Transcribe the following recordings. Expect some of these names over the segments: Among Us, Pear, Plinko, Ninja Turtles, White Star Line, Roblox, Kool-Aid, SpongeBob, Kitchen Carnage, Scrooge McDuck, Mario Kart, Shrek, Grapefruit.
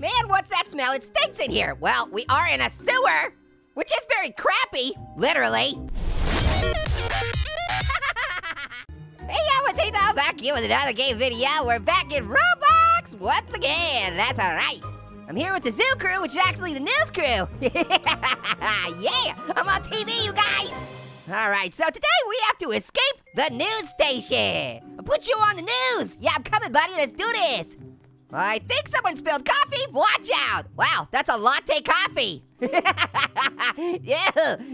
Man, what's that smell? It stinks in here. Well, we are in a sewer, which is very crappy, literally. Hey, I was Tina, I'm back here with another game video. We're back in Roblox once again. That's all right. I'm here with the zoo crew, which is actually the news crew. Yeah, I'm on TV, you guys. All right, so today we have to escape the news station. I'll put you on the news. Yeah, I'm coming, buddy. Let's do this. I think someone spilled coffee. Watch out. Wow, that's a latte coffee. Yeah,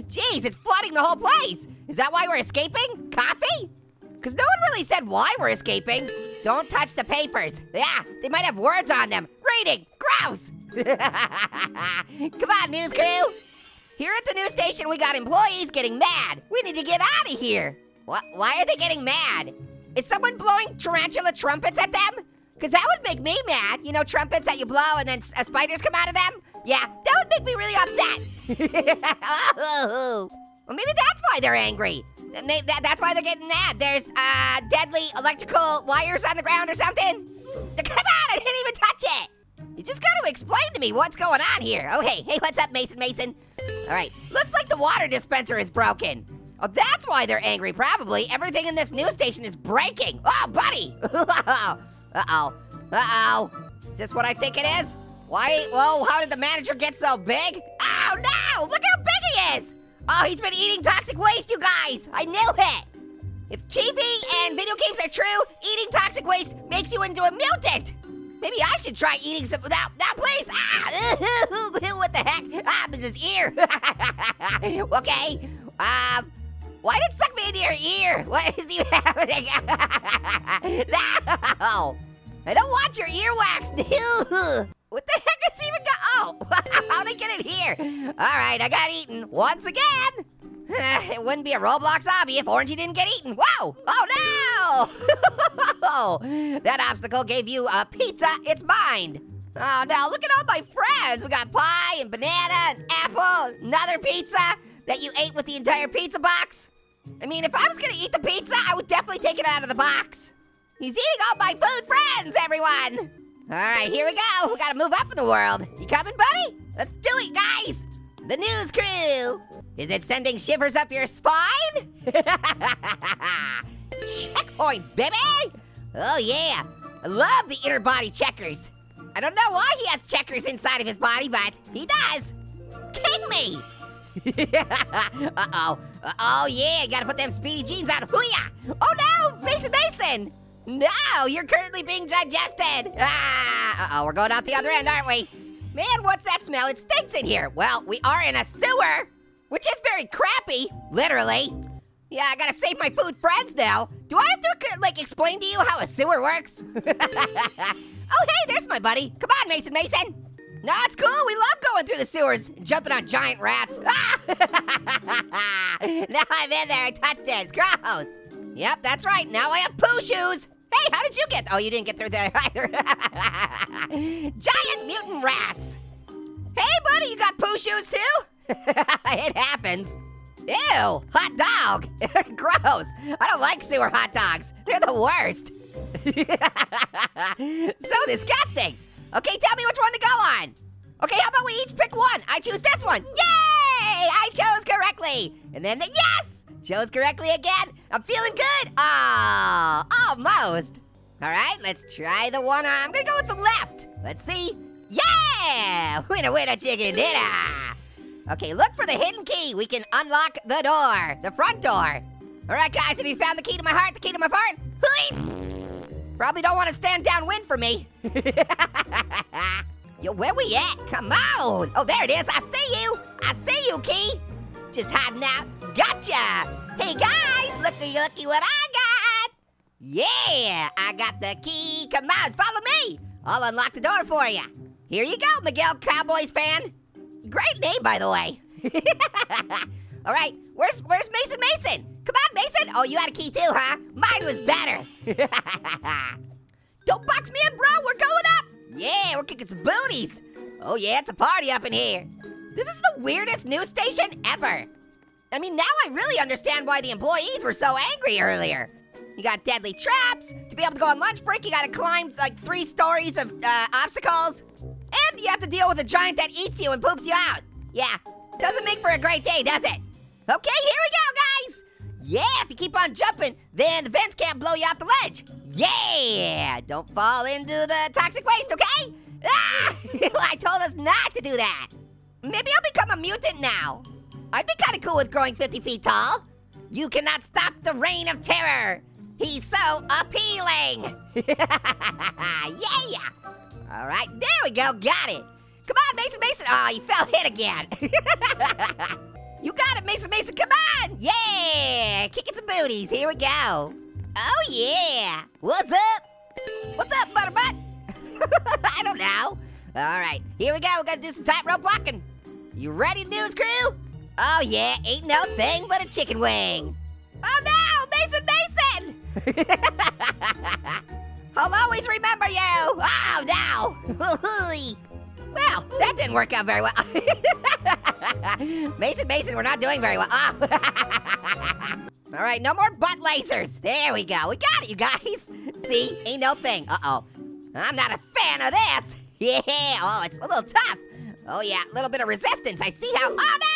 jeez, it's flooding the whole place. Is that why we're escaping? Coffee? Because no one really said why we're escaping. Don't touch the papers. Yeah, they might have words on them. Reading, gross. Come on, news crew. Here at the news station, we got employees getting mad. We need to get out of here. What? Why are they getting mad? Is someone blowing tarantula trumpets at them? Because that would make me mad. You know, trumpets that you blow and then spiders come out of them? Yeah, that would make me really upset. Oh. Well, maybe that's why they're angry. That's why they're getting mad. There's deadly electrical wires on the ground or something. Come on, I didn't even touch it. You just gotta explain to me what's going on here. Oh, hey, what's up, Mason? All right, looks like the water dispenser is broken. Oh, that's why they're angry, probably. Everything in this news station is breaking. Oh, buddy. Uh-oh. Is this what I think it is? Why, whoa, how did the manager get so big? Oh, no, look how big he is. Oh, he's been eating toxic waste, you guys. I knew it. If TV and video games are true, eating toxic waste makes you into a mutant. Maybe I should try eating some, no, please. Ah, what the heck? Ah, it's his ear. Okay, why did it suck me into your ear? What is even happening? No, I don't want your earwax. What the heck is even going? Oh, how'd I get in here? All right, I got eaten once again. It wouldn't be a Roblox hobby if Orangey didn't get eaten. Whoa, oh no! That obstacle gave you a pizza, it's mine. Oh no, look at all my friends. We got pie and banana and apple, another pizza that you ate with the entire pizza box. I mean, if I was gonna eat the pizza, I would definitely take it out of the box. He's eating all my food friends, everyone. All right, here we go. We gotta move up in the world. You coming, buddy? Let's do it, guys. The news crew. Is it sending shivers up your spine? Checkpoint, baby. Oh yeah, I love the inner body checkers. I don't know why he has checkers inside of his body, but he does. King me. Oh yeah, you gotta put them speedy jeans on. Hoo-yah! Oh no, Mason. No, you're currently being digested. We're going out the other end, aren't we? Man, what's that smell? It stinks in here. Well, we are in a sewer, which is very crappy, literally. Yeah, I gotta save my food friends now. Do I have to, like, explain to you how a sewer works? Oh, hey, there's my buddy. Come on, Mason. No, it's cool. We love going through the sewers and jumping on giant rats. Ah! Now I'm in there. I touched it. It's gross. Yep, that's right. Now I have poo shoes. Hey, how did you get? Oh, you didn't get through there either. Giant mutant rats. Hey, buddy, you got poo shoes too? It happens. Ew, hot dog. Gross. I don't like sewer hot dogs. They're the worst. So disgusting. Okay, tell me which one to go on. Okay, how about we each pick one? I choose this one. Yay! I chose correctly. And then yes! Chose correctly again. I'm feeling good. Oh, almost. All right, let's try the one. I'm gonna go with the left. Let's see. Yeah! Winna, winna, chicken dinner. Okay, look for the hidden key. We can unlock the door, the front door. All right, guys, have you found the key to my heart, the key to my fart? Probably don't want to stand downwind for me. Yo, where we at? Come on. Oh, there it is. I see you. I see you, key. Just hiding out. Gotcha! Hey guys, looky what I got! Yeah, I got the key. Come on, follow me. I'll unlock the door for you. Here you go, Miguel Cowboys fan. Great name, by the way. All right, where's Mason? Come on, Mason. Oh, you had a key too, huh? Mine was better. Don't box me in, bro. We're going up. Yeah, we're kicking some booties. Oh yeah, it's a party up in here. This is the weirdest news station ever. I mean, now I really understand why the employees were so angry earlier. You got deadly traps. To be able to go on lunch break, you gotta climb like 3 stories of obstacles. And you you have to deal with a giant that eats you and poops you out. Yeah, doesn't make for a great day, does it? Okay, here we go, guys. Yeah, if you keep on jumping, then the vents can't blow you off the ledge. Yeah, don't fall into the toxic waste, okay? Ah, I told us not to do that. Maybe I'll become a mutant now. I'd be kind of cool with growing 50 feet tall. You cannot stop the reign of terror. He's so appealing. Yeah. All right, there we go, got it. Come on, Mason, Mason. Oh, you fell hit again. You got it, Mason, Mason, come on. Yeah, kicking some booties, here we go. Oh yeah, what's up? What's up, Butterbutt? I don't know. All right, here we go, we're gonna do some tightrope walking. You ready, news crew? Oh yeah, ain't no thing but a chicken wing. Oh no, Mason, Mason! I'll always remember you. Oh no! Well, that didn't work out very well. Mason, Mason, we're not doing very well. Oh. All right, no more butt lasers. There we go, we got it, you guys. See, ain't no thing, uh-oh. I'm not a fan of this. Yeah, oh, it's a little tough. Oh yeah, a little bit of resistance. I see how, oh no!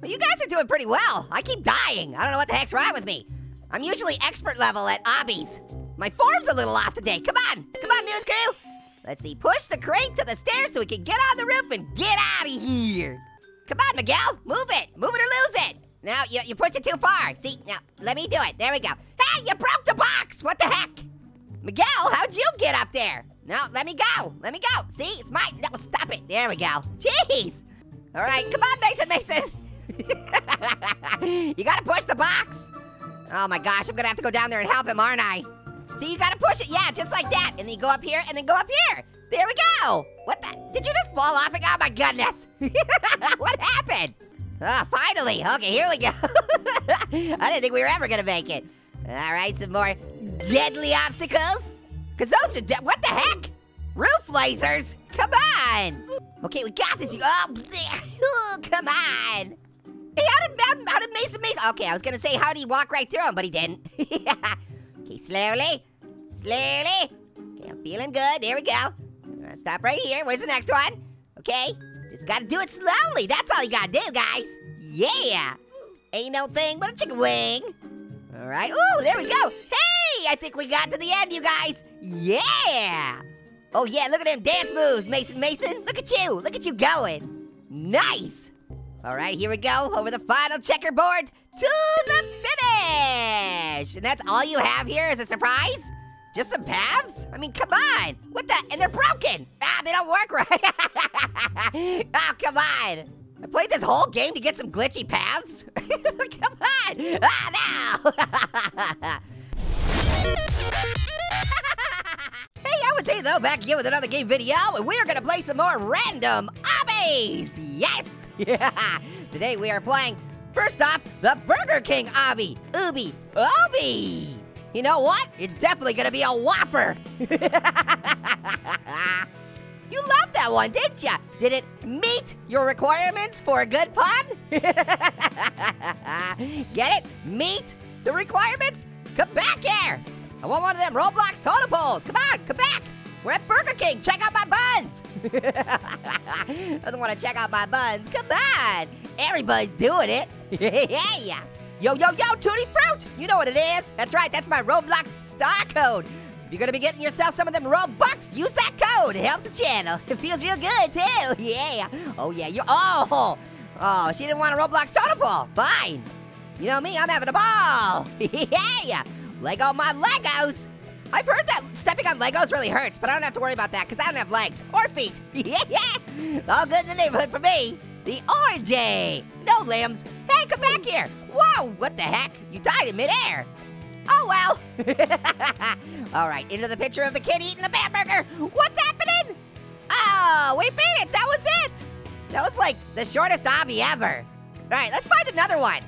Well, you guys are doing pretty well. I keep dying. I don't know what the heck's wrong with me. I'm usually expert level at obbies. My form's a little off today. Come on, news crew. Let's see, push the crate to the stairs so we can get on the roof and get out of here. Come on, Miguel, move it or lose it. Now, you push it too far. See, now, let me do it, there we go. Hey, you broke the box, what the heck? Miguel, how'd you get up there? No, let me go. See, it's mine, no, stop it, there we go. Jeez. All right, come on, Mason, Mason. You gotta push the box. Oh my gosh, I'm gonna have to go down there and help him, aren't I? See, you gotta push it, yeah, just like that. And then you go up here, and then go up here. There we go. What the, did you just fall off? Oh my goodness. What happened? Oh, finally, okay, here we go. I didn't think we were ever gonna make it. All right, some more deadly obstacles. Cause those are what the heck? Roof lasers, come on. Okay, we got this, oh, come on. Hey, how did Mason, okay, I was gonna say how did he walk right through him, but he didn't. Okay, slowly. Okay, I'm feeling good, there we go. I'm gonna stop right here, where's the next one? Okay, just gotta do it slowly, that's all you gotta do, guys. Yeah, ain't no thing but a chicken wing. All right, ooh, there we go. Hey, I think we got to the end, you guys. Yeah. Oh yeah, look at them dance moves, Mason, Mason. Look at you going. Nice. All right, here we go, over the final checkerboard to the finish. And that's all you have here as a surprise? Just some paths? I mean, come on. What the, and they're broken. Ah, they don't work right. Oh, come on. I played this whole game to get some glitchy paths? Come on. Ah, no. Hey, I would say though, back again with another game video, and we are gonna play some more random obbies. Yes. Yeah. Today we are playing, first off, the Burger King obby. Ooby, obby. You know what? It's definitely gonna be a Whopper. You loved that one, didn't ya? Did it meet your requirements for a good pun? Get it? Meet the requirements? Come back here. I want one of them Roblox totem poles. Come on, come back. We're at Burger King. Check out my buns. Doesn't want to check out my buns. Come on. Everybody's doing it. Yeah. Yo, Tutti Fruit. You know what it is. That's right. That's my Roblox star code. If you're going to be getting yourself some of them Robux, use that code. It helps the channel. It feels real good, too. Yeah. Oh, yeah. Oh, she didn't want a Roblox totem pole. Fine. You know me. I'm having a ball. Yeah. Lego my Legos. I've heard that stepping on Legos really hurts, but I don't have to worry about that because I don't have legs or feet. All good in the neighborhood for me. The orangey, no limbs. Hey, come back here. Whoa, what the heck? You died in midair. Oh, well. All right, into the picture of the kid eating the hamburger. What's happening? Oh, we beat it, that was it. That was like the shortest obby ever. All right, let's find another one.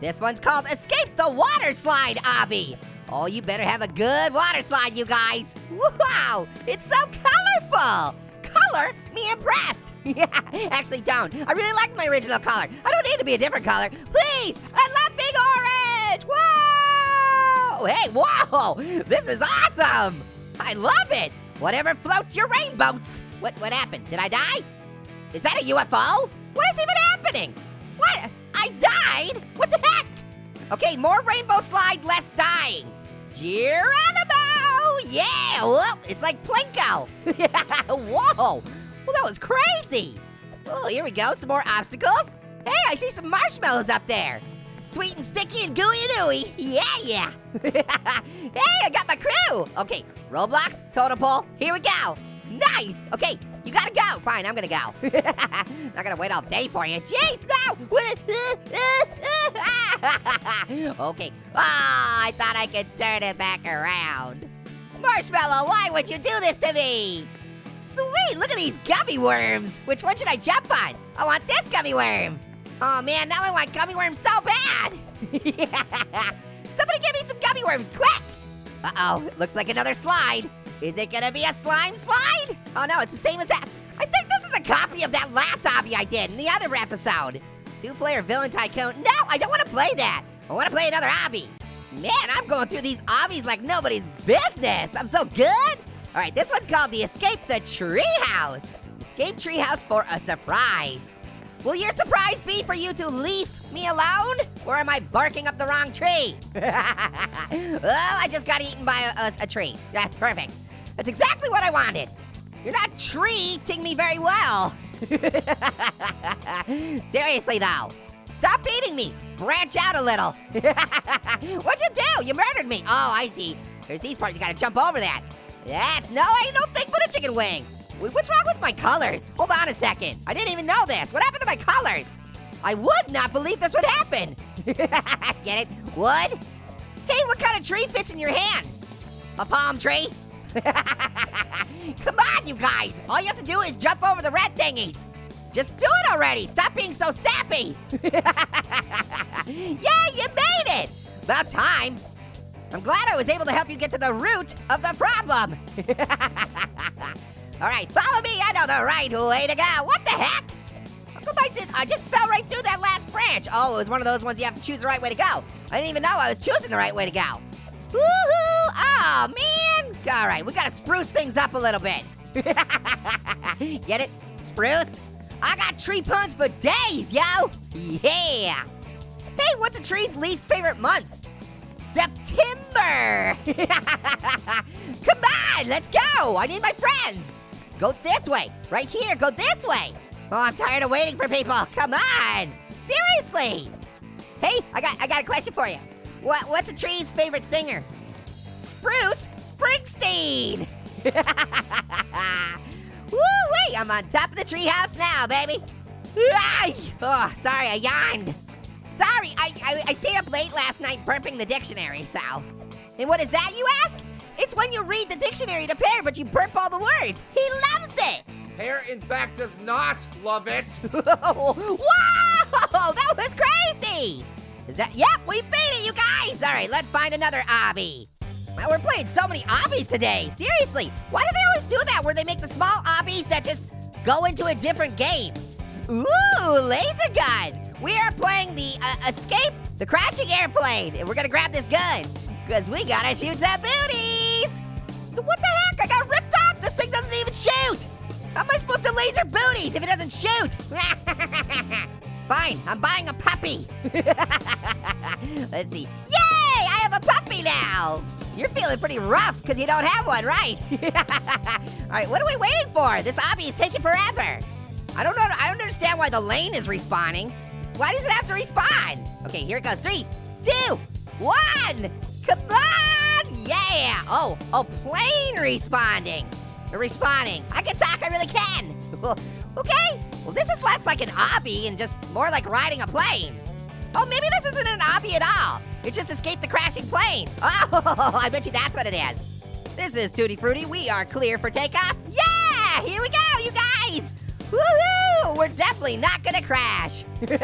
This one's called Escape the Water Slide Obby. Oh, you better have a good water slide, you guys. Wow, it's so colorful. Color me impressed. Yeah, actually don't. I really like my original color. I don't need to be a different color. Please, I love being orange. Whoa, hey, whoa, this is awesome. I love it. Whatever floats your rainboats. What happened? Did I die? Is that a UFO? What is even happening? What? I died? What the heck? Okay, more rainbow slide, less dying. Geronimo! Yeah, well, it's like Plinko. Whoa, well, that was crazy. Oh, here we go, some more obstacles. Hey, I see some marshmallows up there. Sweet and sticky and gooey and ooey. Yeah, yeah. Hey, I got my crew. Okay, Roblox, totem pole, here we go. Nice, okay, you gotta go. Fine, I'm gonna go. Not gonna wait all day for you. Jeez, no. Okay, oh, I thought I could turn it back around. Marshmallow, why would you do this to me? Sweet, look at these gummy worms. Which one should I jump on? I want this gummy worm. Oh man, now I want gummy worms so bad. Yeah. Somebody give me some gummy worms, quick. Uh-oh, it looks like another slide. Is it gonna be a slime slide? Oh no, it's the same as that. I think this is a copy of that last hobby I did in the other episode. Two-player villain tycoon. No, I don't wanna play that. I wanna play another hobby. Man, I'm going through these hobbies like nobody's business. I'm so good. All right, this one's called the Escape the Treehouse. Escape Treehouse for a surprise. Will your surprise be for you to leave me alone? Or am I barking up the wrong tree? Oh, I just got eaten by a tree. That's perfect. That's exactly what I wanted. You're not treating me very well. Seriously though, stop beating me. Branch out a little. What'd you do? You murdered me. Oh, I see. There's these parts, you gotta jump over that. Yes, no, ain't no thing but a chicken wing. Wait, what's wrong with my colors? Hold on a second. I didn't even know this. What happened to my colors? I would not believe this would happen. Get it? Wood? Hey, what kind of tree fits in your hand? A palm tree? Come on, you guys. All you have to do is jump over the red thingies. Just do it already. Stop being so sappy. Yeah, you made it. About time. I'm glad I was able to help you get to the root of the problem. All right, follow me. I know the right way to go. What the heck? How come I just fell right through that last branch. Oh, it was one of those ones you have to choose the right way to go. I didn't even know I was choosing the right way to go. Woohoo! Oh, man. All right, we gotta spruce things up a little bit. Get it? Spruce? I got tree puns for days, yo. Yeah. Hey, what's a tree's least favorite month? September. Come on, let's go. I need my friends. Go this way, right here, go this way. Oh, I'm tired of waiting for people. Come on, seriously. Hey, I got a question for you. What's a tree's favorite singer? Spruce Springsteen. Woo-wee, I'm on top of the treehouse now, baby. Oh, sorry, I yawned. Sorry, I stayed up late last night burping the dictionary, so. And what is that, you ask? It's when you read the dictionary to Pear, but you burp all the words. He loves it. Pear, in fact, does not love it. Whoa, that was crazy. Is that, yep, we beat it, you guys. All right, let's find another obby. Wow, we're playing so many obbies today, seriously. Why do they always do that, where they make the small obbies that just go into a different game? Ooh, laser gun. We are playing the Escape the Crashing Airplane, and we're gonna grab this gun, because we gotta shoot some booties. What the heck, I got ripped off. This thing doesn't even shoot. How am I supposed to laser booties if it doesn't shoot? Fine, I'm buying a puppy. Let's see, yay, I have a puppy now. You're feeling pretty rough, because you don't have one, right? All right, what are we waiting for? This obby is taking forever. I don't know, I don't understand why the lane is respawning. Why does it have to respawn? Okay, here it goes. 3, 2, 1. Come on, yeah. Oh, plane responding. They're respawning. I can talk, I really can. Okay, well this is less like an obby and just more like riding a plane. Oh, maybe this isn't an obby at all. It's just escape the crashing plane. Oh, I bet you that's what it is. This is Tutti Frutti. We are clear for takeoff. Yeah, here we go, you guys. Woohoo! We're definitely not gonna crash. Does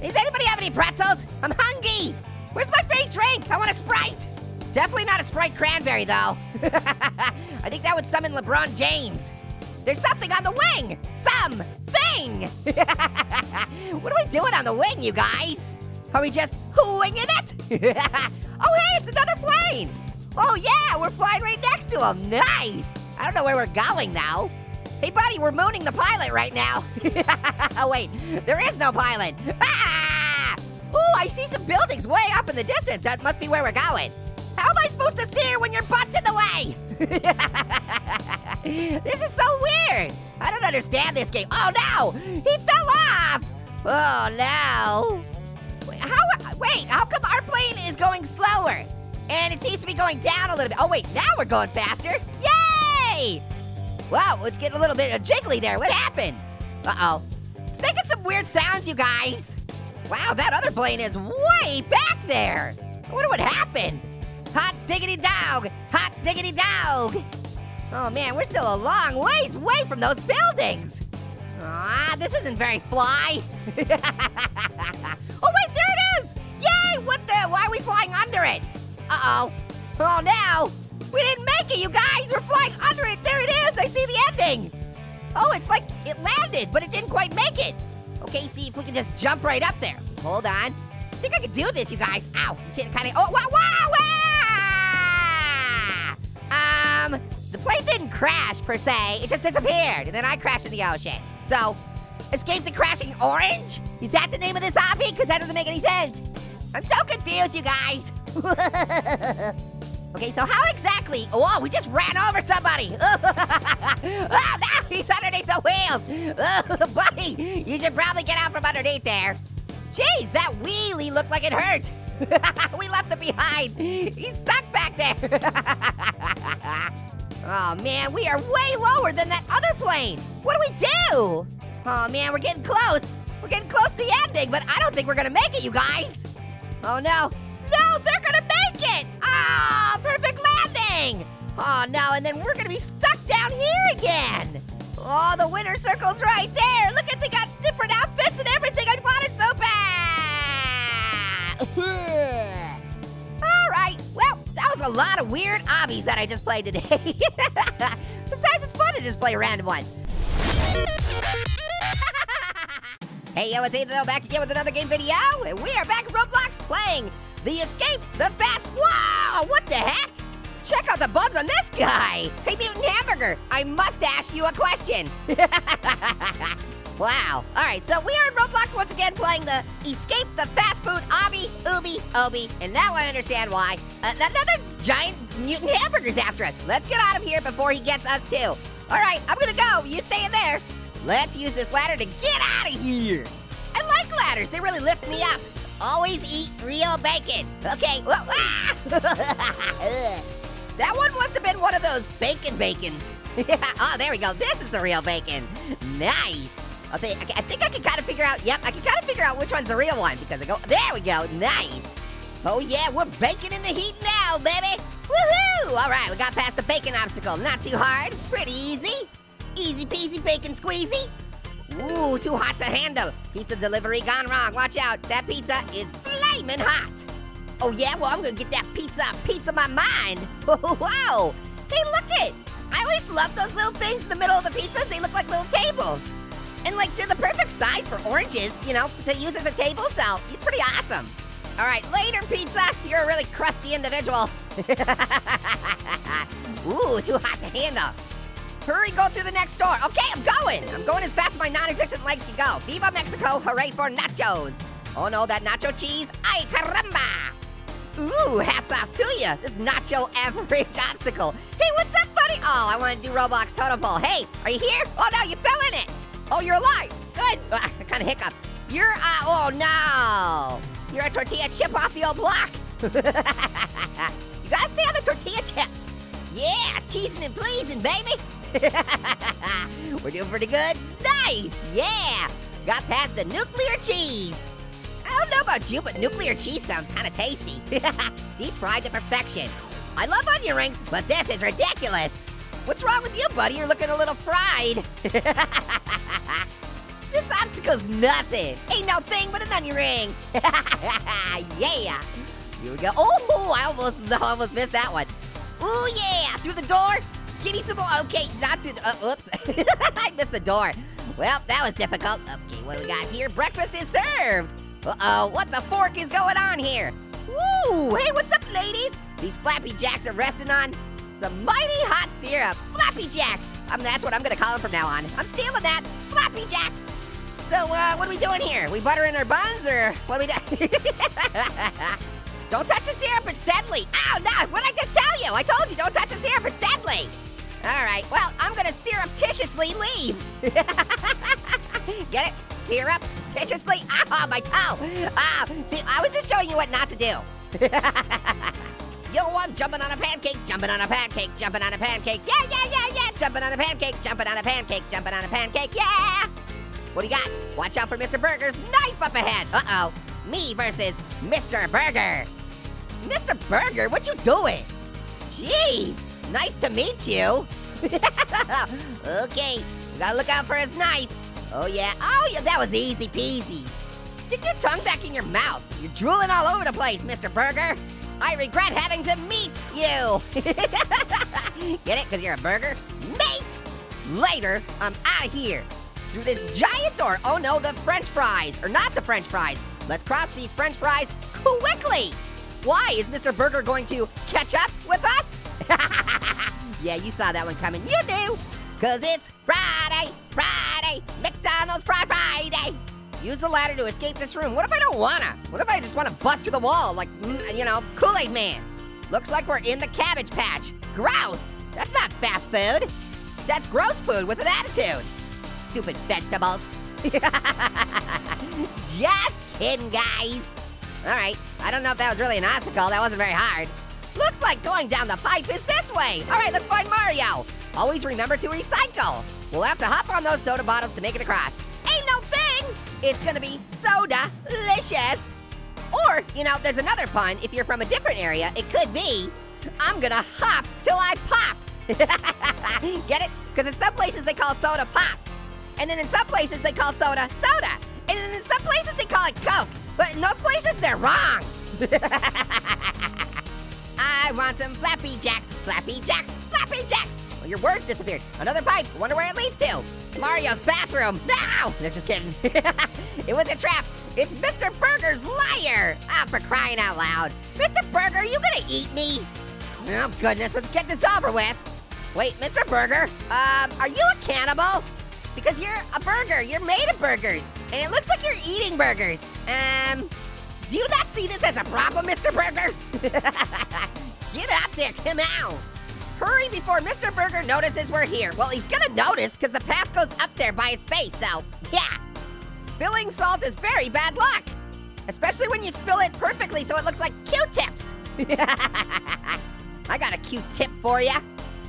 anybody have any pretzels? I'm hungry. Where's my fake drink? I want a Sprite. Definitely not a Sprite cranberry though. I think that would summon LeBron James. There's something on the wing. Something. What are we doing on the wing, you guys? Are we just winging it? Oh hey, it's another plane. Oh yeah, we're flying right next to him. Nice. I don't know where we're going now. Hey, buddy, we're mooning the pilot right now. Wait, there is no pilot. Ah! Ooh, I see some buildings way up in the distance. That must be where we're going. How am I supposed to steer when your butt's in the way? This is so weird. I don't understand this game. Oh, no, he fell off. Oh, no. Wait, how come our plane is going slower? And it seems to be going down a little bit. Oh, wait, now we're going faster. Yay! Wow, it's getting a little bit jiggly there. What happened? Uh-oh. It's making some weird sounds, you guys. Wow, that other plane is way back there. I wonder what happened. Hot diggity dog, hot diggity dog. Oh, man, we're still a long ways away from those buildings. Aw, this isn't very fly. Oh, wait, there it is. Yay, what the, why are we flying under it? Uh-oh. Oh, no. We didn't make it, you guys. We're flying under it. There it is. I see the ending. Oh, it's like it landed, but it didn't quite make it. Okay, see if we can just jump right up there. Hold on. I think I can do this, you guys. Ow. You can't kind of... Oh, wow, wow, wow. The plane didn't crash, per se. It just disappeared, and then I crashed in the ocean. So, escape the crashing orange? Is that the name of this hobby? Because that doesn't make any sense. I'm so confused, you guys. Okay, so how exactly? Whoa, we just ran over somebody. Oh, no, he's underneath the wheels. Oh, buddy, you should probably get out from underneath there. Jeez, that wheelie looked like it hurt. We left him behind. He's stuck back there. Oh, man, we are way lower than that other plane. What do we do? Oh, man, we're getting close. We're getting close to the ending, but I don't think we're gonna make it, you guys. Oh, no. No, they're gonna make it! Oh, perfect landing! Oh no, and then we're gonna be stuck down here again. Oh, the winner circle's right there. Look at, they got different outfits and everything. I want it so bad. All right, well, that was a lot of weird obbies that I just played today. Sometimes it's fun to just play random ones. Hey, yo, it's Ethan back again with another game video, and we are back at Roblox playing The Escape, the Fast, wow, what the heck? Check out the bugs on this guy. Hey, Mutant Hamburger, I must ask you a question. Wow, all right, so we are in Roblox once again playing the Escape, the Fast Food, Obby, Ooby, Obi, and now I understand why. Another giant Mutant Hamburger's after us. Let's get out of here before he gets us too. All right, I'm gonna go, you stay in there. Let's use this ladder to get out of here. I like ladders, they really lift me up. Always eat real bacon. Okay. That one must have been one of those bacon bacons. Oh, there we go. This is the real bacon. Nice. I think I can kind of figure out. Yep, I can kind of figure out which one's the real one because I go. There we go. Nice. Oh yeah, we're baking in the heat now, baby. Woohoo! All right, we got past the bacon obstacle. Not too hard. Pretty easy. Easy peasy bacon squeezy. Ooh, too hot to handle. Pizza delivery gone wrong. Watch out, that pizza is flaming hot. Oh yeah, well I'm gonna get that pizza my mind. Wow, hey look it. I always love those little things in the middle of the pizzas. They look like little tables. And like they're the perfect size for oranges, you know, to use as a table, so it's pretty awesome. All right, later pizza. You're a really crusty individual. Ooh, too hot to handle. Hurry, go through the next door. Okay, I'm going. I'm going as fast as my non-existent legs can go. Viva Mexico, hooray for nachos. Oh no, that nacho cheese, ay caramba. Ooh, hats off to ya. This nacho average obstacle. Hey, what's up, buddy? Oh, I wanna do Roblox totem pole. Hey, are you here? Oh no, you fell in it. Oh, you're alive, good. I kinda hiccuped. You're, oh no. You're a tortilla chip off the old block. You gotta stay on the tortilla chips. Yeah, cheesing and pleasing, baby. We're doing pretty good. Nice, yeah. Got past the nuclear cheese. I don't know about you, but nuclear cheese sounds kind of tasty. Deep fried to perfection. I love onion rings, but this is ridiculous. What's wrong with you, buddy? You're looking a little fried. This obstacle's nothing. Ain't no thing but an onion ring. Yeah. Here we go. Oh, I almost missed that one. Ooh, yeah, through the door. Give me some more, okay, not through the, oops. I missed the door. Well, that was difficult. Okay, what do we got here? Breakfast is served. Uh-oh, what the fork is going on here? Woo, hey, what's up, ladies? These Flappy Jacks are resting on Some mighty hot syrup. Flappy Jacks. That's what I'm gonna call them from now on. I'm stealing that. Flappy Jacks. So, what are we doing here? We buttering our buns, or what are we doing? Don't touch the syrup, it's deadly. Oh, no, what did I just tell you? I told you, don't touch the syrup, it's deadly. All right, well, I'm gonna surreptitiously leave. Get it? Surreptitiously? Oh, my toe. See, I was just showing you what not to do. Yo, I'm jumping on a pancake, jumping on a pancake, jumping on a pancake. Yeah, yeah, yeah, yeah, jumping on a pancake, jumping on a pancake, jumping on a pancake, yeah. What do you got? Watch out for Mr. Burger's knife up ahead. Uh-oh, me versus Mr. Burger. Mr. Burger, what you doing? Jeez, nice to meet you. Okay, we gotta look out for his knife. Oh yeah, that was easy peasy. Stick your tongue back in your mouth. You're drooling all over the place, Mr. Burger. I regret having to meet you. Get it, because you're a burger? Mate! Later, I'm out of here. Through this giant door, oh no, the French fries, or not the French fries. Let's cross these French fries quickly. Why, is Mr. Burger going to catch up with us? Yeah, you saw that one coming, you do. Cause it's Friday, Friday, McDonald's Fry Friday. Use the ladder to escape this room. What if I don't wanna? What if I just wanna bust through the wall, like, you know, Kool-Aid man? Looks like we're in the Cabbage Patch. Gross, that's not fast food. That's gross food with an attitude. Stupid vegetables. Just kidding, guys. All right, I don't know if that was really an obstacle. That wasn't very hard. Looks like going down the pipe is this way. All right, let's find Mario. Always remember to recycle. We'll have to hop on those soda bottles to make it across. Ain't no thing. It's gonna be soda-licious. Or, you know, there's another pun. If you're from a different area, it could be, I'm gonna hop till I pop. Get it? Because in some places they call soda pop. And then in some places they call soda, soda. And then in some places they call it Coke. But in those places, they're wrong. I want some Flappy Jacks, Flappy Jacks, Flappy Jacks. Well, your words disappeared. Another pipe, wonder where it leads to. Mario's bathroom, no! They're just kidding. It was a trap. It's Mr. Burger's liar. Ah, for crying out loud. Mr. Burger, are you gonna eat me? Oh, goodness, let's get this over with. Wait, Mr. Burger, are you a cannibal? Because you're a burger, you're made of burgers. And it looks like you're eating burgers. Do you not see this as a problem, Mr. Burger? Get up there, come out. Hurry before Mr. Burger notices we're here. Well, he's gonna notice because the path goes up there by his face, so yeah. Spilling salt is very bad luck. Especially when you spill it perfectly so it looks like Q-tips. I got a Q-tip for ya.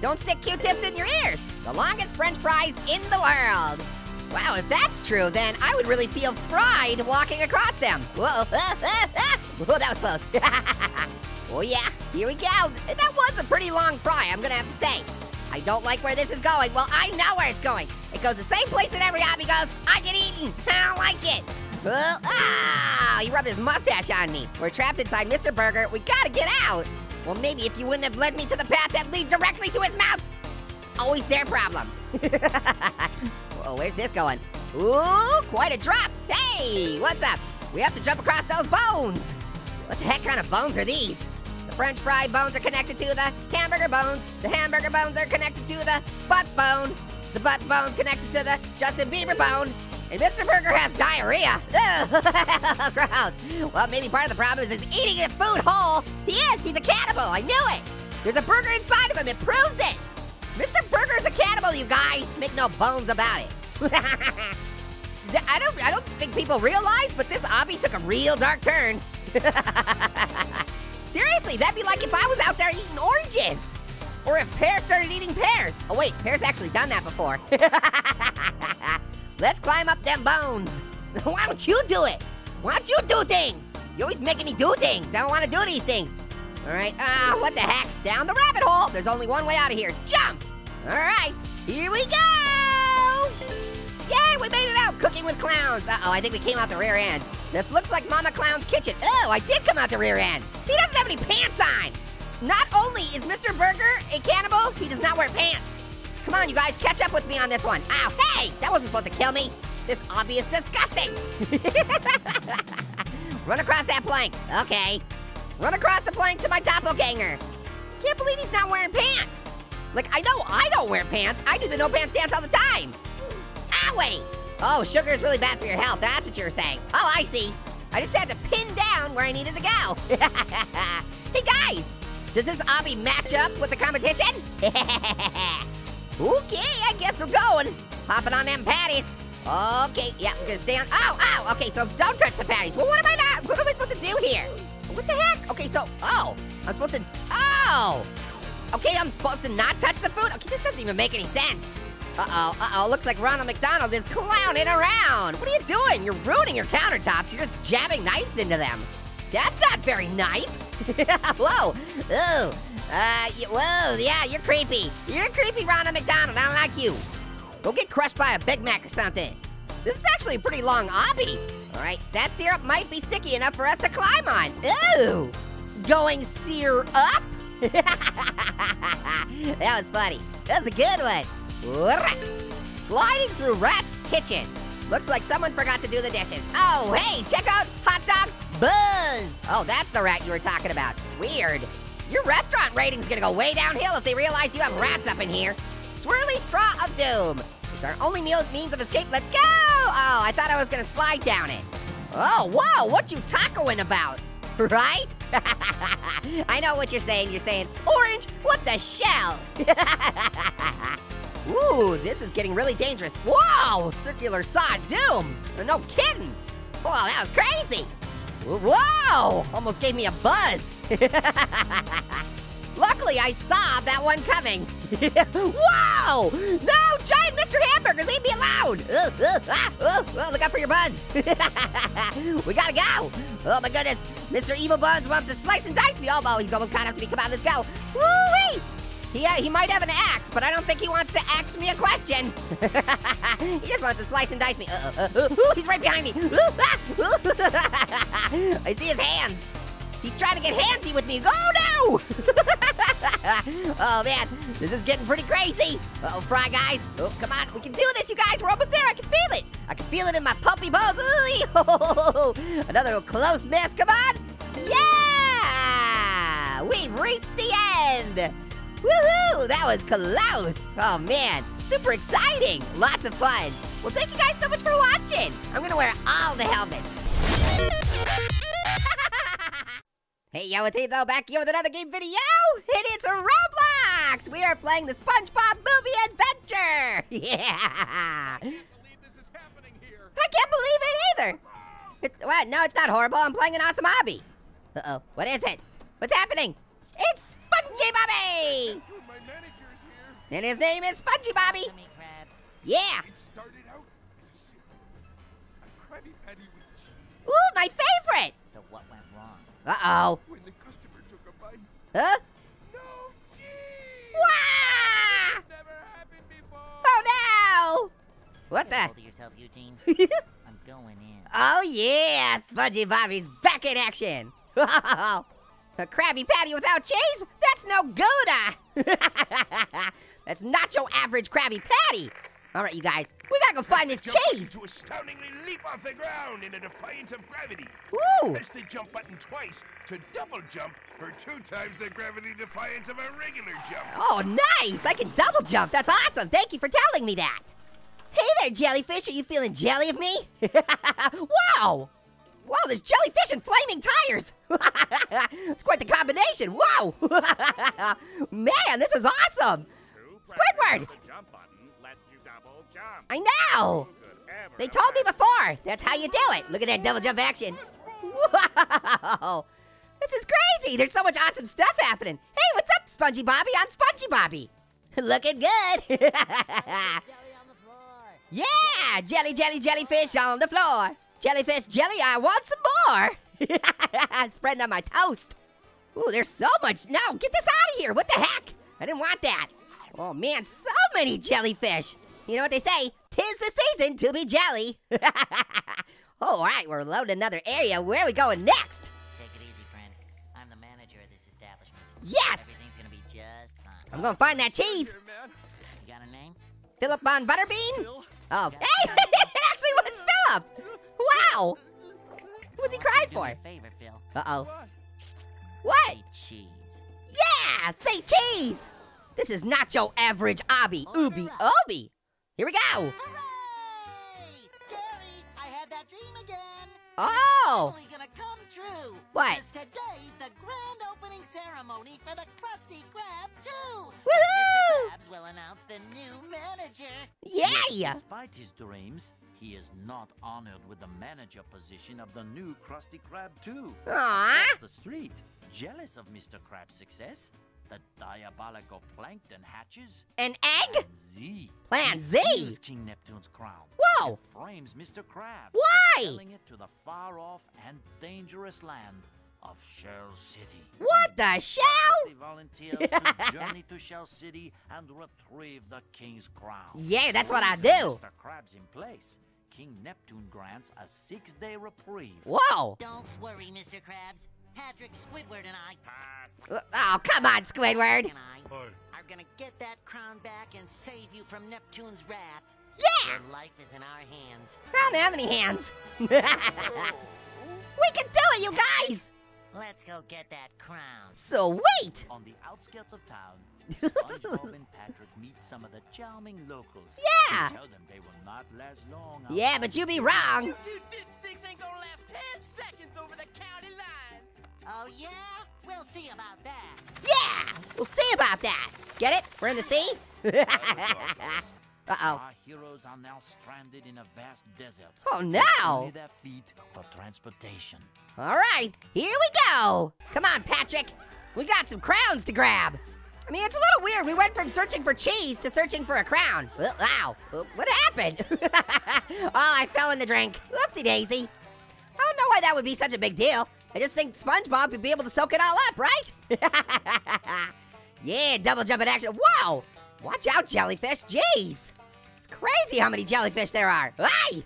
Don't stick Q-tips in your ears. The longest French fries in the world. Wow, if that's true, then I would really feel fried walking across them. Whoa, whoa, that was close. Oh yeah, here we go. That was a pretty long fry, I'm gonna have to say. I don't like where this is going. Well, I know where it's going. It goes the same place that every hobby goes. I get eaten, I don't like it. Well, ah, he rubbed his mustache on me. We're trapped inside Mr. Burger, we gotta get out. Well, maybe if you wouldn't have led me to the path that leads directly to his mouth. Always their problem. Whoa, where's this going? Ooh, quite a drop. Hey, what's up? We have to jump across those bones. What the heck kind of bones are these? The French fry bones are connected to the hamburger bones. The hamburger bones are connected to the butt bone. The butt bone's connected to the Justin Bieber bone. And Mr. Burger has diarrhea. Ugh, gross. Well, maybe part of the problem is he's eating the food whole. He is, he's a cannibal, I knew it. There's a burger inside of him, it proves it. Mr. Burger's a cannibal, you guys. Make no bones about it. I don't think people realize, but this obby took a real dark turn. Seriously, that'd be like if I was out there eating oranges. Or if Pear started eating pears. Oh wait, Pear's actually done that before. Let's climb up them bones. Why don't you do it? Why don't you do things? You're always making me do things. I don't wanna do these things. All right, what the heck? Down the rabbit hole. There's only one way out of here, jump. All right, here we go. Yay, we made it out, cooking with clowns. Uh-oh, I think we came out the rear end. This looks like Mama Clown's kitchen. Oh, I did come out the rear end. He doesn't have any pants on. Not only is Mr. Burger a cannibal, he does not wear pants. Come on, you guys, catch up with me on this one. Ow, hey, that wasn't supposed to kill me. This obby is disgusting. Run across that plank, okay. Run across the plank to my doppelganger. can't believe he's not wearing pants. Like, I know I don't wear pants. I do the no pants dance all the time. Owie! Oh, sugar is really bad for your health. That's what you were saying. Oh, I see. I just had to pin down where I needed to go. Hey, guys, does this obby match up with the competition? Okay, I guess we're going. Hopping on them patties. Okay, yeah, we're gonna stay on. Oh, ow, okay, so don't touch the patties. Well, what am I supposed to do here? What the heck? Okay, so, oh, I'm supposed to, oh. Okay, I'm supposed to not touch the food? Okay, this doesn't even make any sense. Uh-oh, uh-oh, looks like Ronald McDonald is clowning around. What are you doing? You're ruining your countertops. You're just jabbing knives into them. That's not very nice. Whoa, ooh, whoa, yeah, you're creepy. You're creepy, Ronald McDonald, I don't like you. Go get crushed by a Big Mac or something. This is actually a pretty long obby. All right, that syrup might be sticky enough for us to climb on. Ooh, going sear up? That was funny, that was a good one. Sliding through Rat's kitchen. Looks like someone forgot to do the dishes. Oh, hey, check out hot dogs, buns. Oh, that's the rat you were talking about. Weird. Your restaurant rating's gonna go way downhill if they realize you have rats up in here. Swirly straw of doom. It's our only means of escape, let's go. Oh, I thought I was gonna slide down it. Oh, whoa, what you tacoing about, right? I know what you're saying, orange, what the shell? Ooh, this is getting really dangerous. Whoa, circular saw doom. No kidding. Wow, that was crazy. Whoa, almost gave me a buzz. Luckily, I saw that one coming. Whoa, no, giant Mr. Hamburger, leave me alone. Look out for your buns. We gotta go. Oh my goodness, Mr. Evil Buns wants to slice and dice me. Oh, he's almost caught up to me. Come on, let's go. Woo-wee. Yeah, he might have an axe, but I don't think he wants to axe me a question. He just wants to slice and dice me. Ooh, he's right behind me. I see his hands. He's trying to get handsy with me. Oh, no! Oh, man, this is getting pretty crazy. Uh-oh, fry guys. Oh, come on, we can do this, you guys. We're almost there. I can feel it. I can feel it in my puppy bones. Oh, another close miss. Come on. Yeah! We've reached the end. Woohoo, that was close. Oh man, super exciting, lots of fun. Well, thank you guys so much for watching. I'm gonna wear all the helmets. Hey, yo, it's Etho back here with another game video. It is Roblox. We are playing the SpongeBob Movie Adventure. Yeah. I can't believe this is happening here. I can't believe it either. What? No, it's not horrible. I'm playing an awesome hobby. Uh-oh, what is it? What's happening? It's Spongy Bobby! My manager's here. And his name is Spongy Bobby. Yeah. It started out as a cereal. A Krabby Patty with cheese. Ooh, my favorite! So what went wrong? Uh-oh. When the customer took a bite. Huh? No cheese! Wow! This never happened before. Oh, no! What the? Hold yourself, Eugene. I'm going in. Oh, yeah! Spongy Bobby's back in action. A Krabby Patty without cheese? That's no good. That's not your average Krabby Patty. All right, you guys, we gotta go find this cheese. To astoundingly leap off the ground in a defiance of gravity. Ooh. Press the jump button twice to double jump for 2 times the gravity defiance of a regular jump. Oh, nice, I can double jump. That's awesome, thank you for telling me that. Hey there, jellyfish, are you feeling jelly of me? Wow. Wow, there's jellyfish and flaming tires. It's quite the combination, wow. Man, this is awesome. Squidward. I know. They told me before, that's how you do it. Look at that double jump action. Wow, this is crazy. There's so much awesome stuff happening. Hey, what's up, Spongy Bobby? I'm Spongy Bobby. Looking good. Yeah, jelly, jelly, jellyfish on the floor. Jellyfish jelly, I want some more. Spreading on my toast. Ooh, there's so much. No, get this out of here. What the heck? I didn't want that. Oh man, so many jellyfish. You know what they say, 'tis the season to be jelly. All right, we're loading another area. Where are we going next? Take it easy, friend. I'm the manager of this establishment. Yes. Everything's gonna be just fine. I'm gonna find that cheese. You got a name? Philip Von Butterbean? Phil? Oh, hey, it actually was Philip. Wow! What's he crying for? Uh-oh. What? Cheese. Yeah, say cheese. This is not your average obby, ooby, obby. Here we go. Hooray! Gary, I had that dream again. Oh. It's really gonna come true. What? Because today's the grand opening ceremony for the Krusty Krab 2. Woohoo! Krabs will announce the new manager. Yeah. Despite his dreams, he is not honored with the manager position of the new Krusty Krab 2. Aww. Across the street, jealous of Mr. Krab's success, the diabolical plankton hatches an egg? Plan Z. Steals King Neptune's crown. Whoa! And frames Mr. Krabs. Why? Selling it to the far-off and dangerous land of Shell City. What the shell? They volunteers to journey to Shell City and retrieve the king's crown. Yeah, that's what I do. Mr. Krabs in place. King Neptune grants a 6-day reprieve. Whoa! Don't worry, Mr. Krabs. Patrick, Squidward, and I pass. Oh, come on, Squidward. And I are gonna get that crown back and save you from Neptune's wrath. Yeah! Your life is in our hands. I don't have any hands. We can do it, you guys! Let's go get that crown. Sweet! On the outskirts of town, SpongeBob and Patrick meet some of the charming locals. Yeah! Tell them they will not last long. Yeah, but you'd be wrong. You two dipsticks ain't gonna last 10 seconds over the county line. Oh, yeah? We'll see about that. Yeah! We'll see about that. Get it? We're in the sea? Uh-oh. Our heroes are now stranded in a vast desert. Oh, no! Only their feet for transportation. All right, here we go. Come on, Patrick. We got some crowns to grab. I mean, it's a little weird. We went from searching for cheese to searching for a crown. Wow, what happened? Oh, I fell in the drink. Oopsie-daisy. I don't know why that would be such a big deal. I just think SpongeBob would be able to soak it all up, right? Yeah, double jump in action. Whoa! Watch out, jellyfish. Jeez. It's crazy how many jellyfish there are. Hey!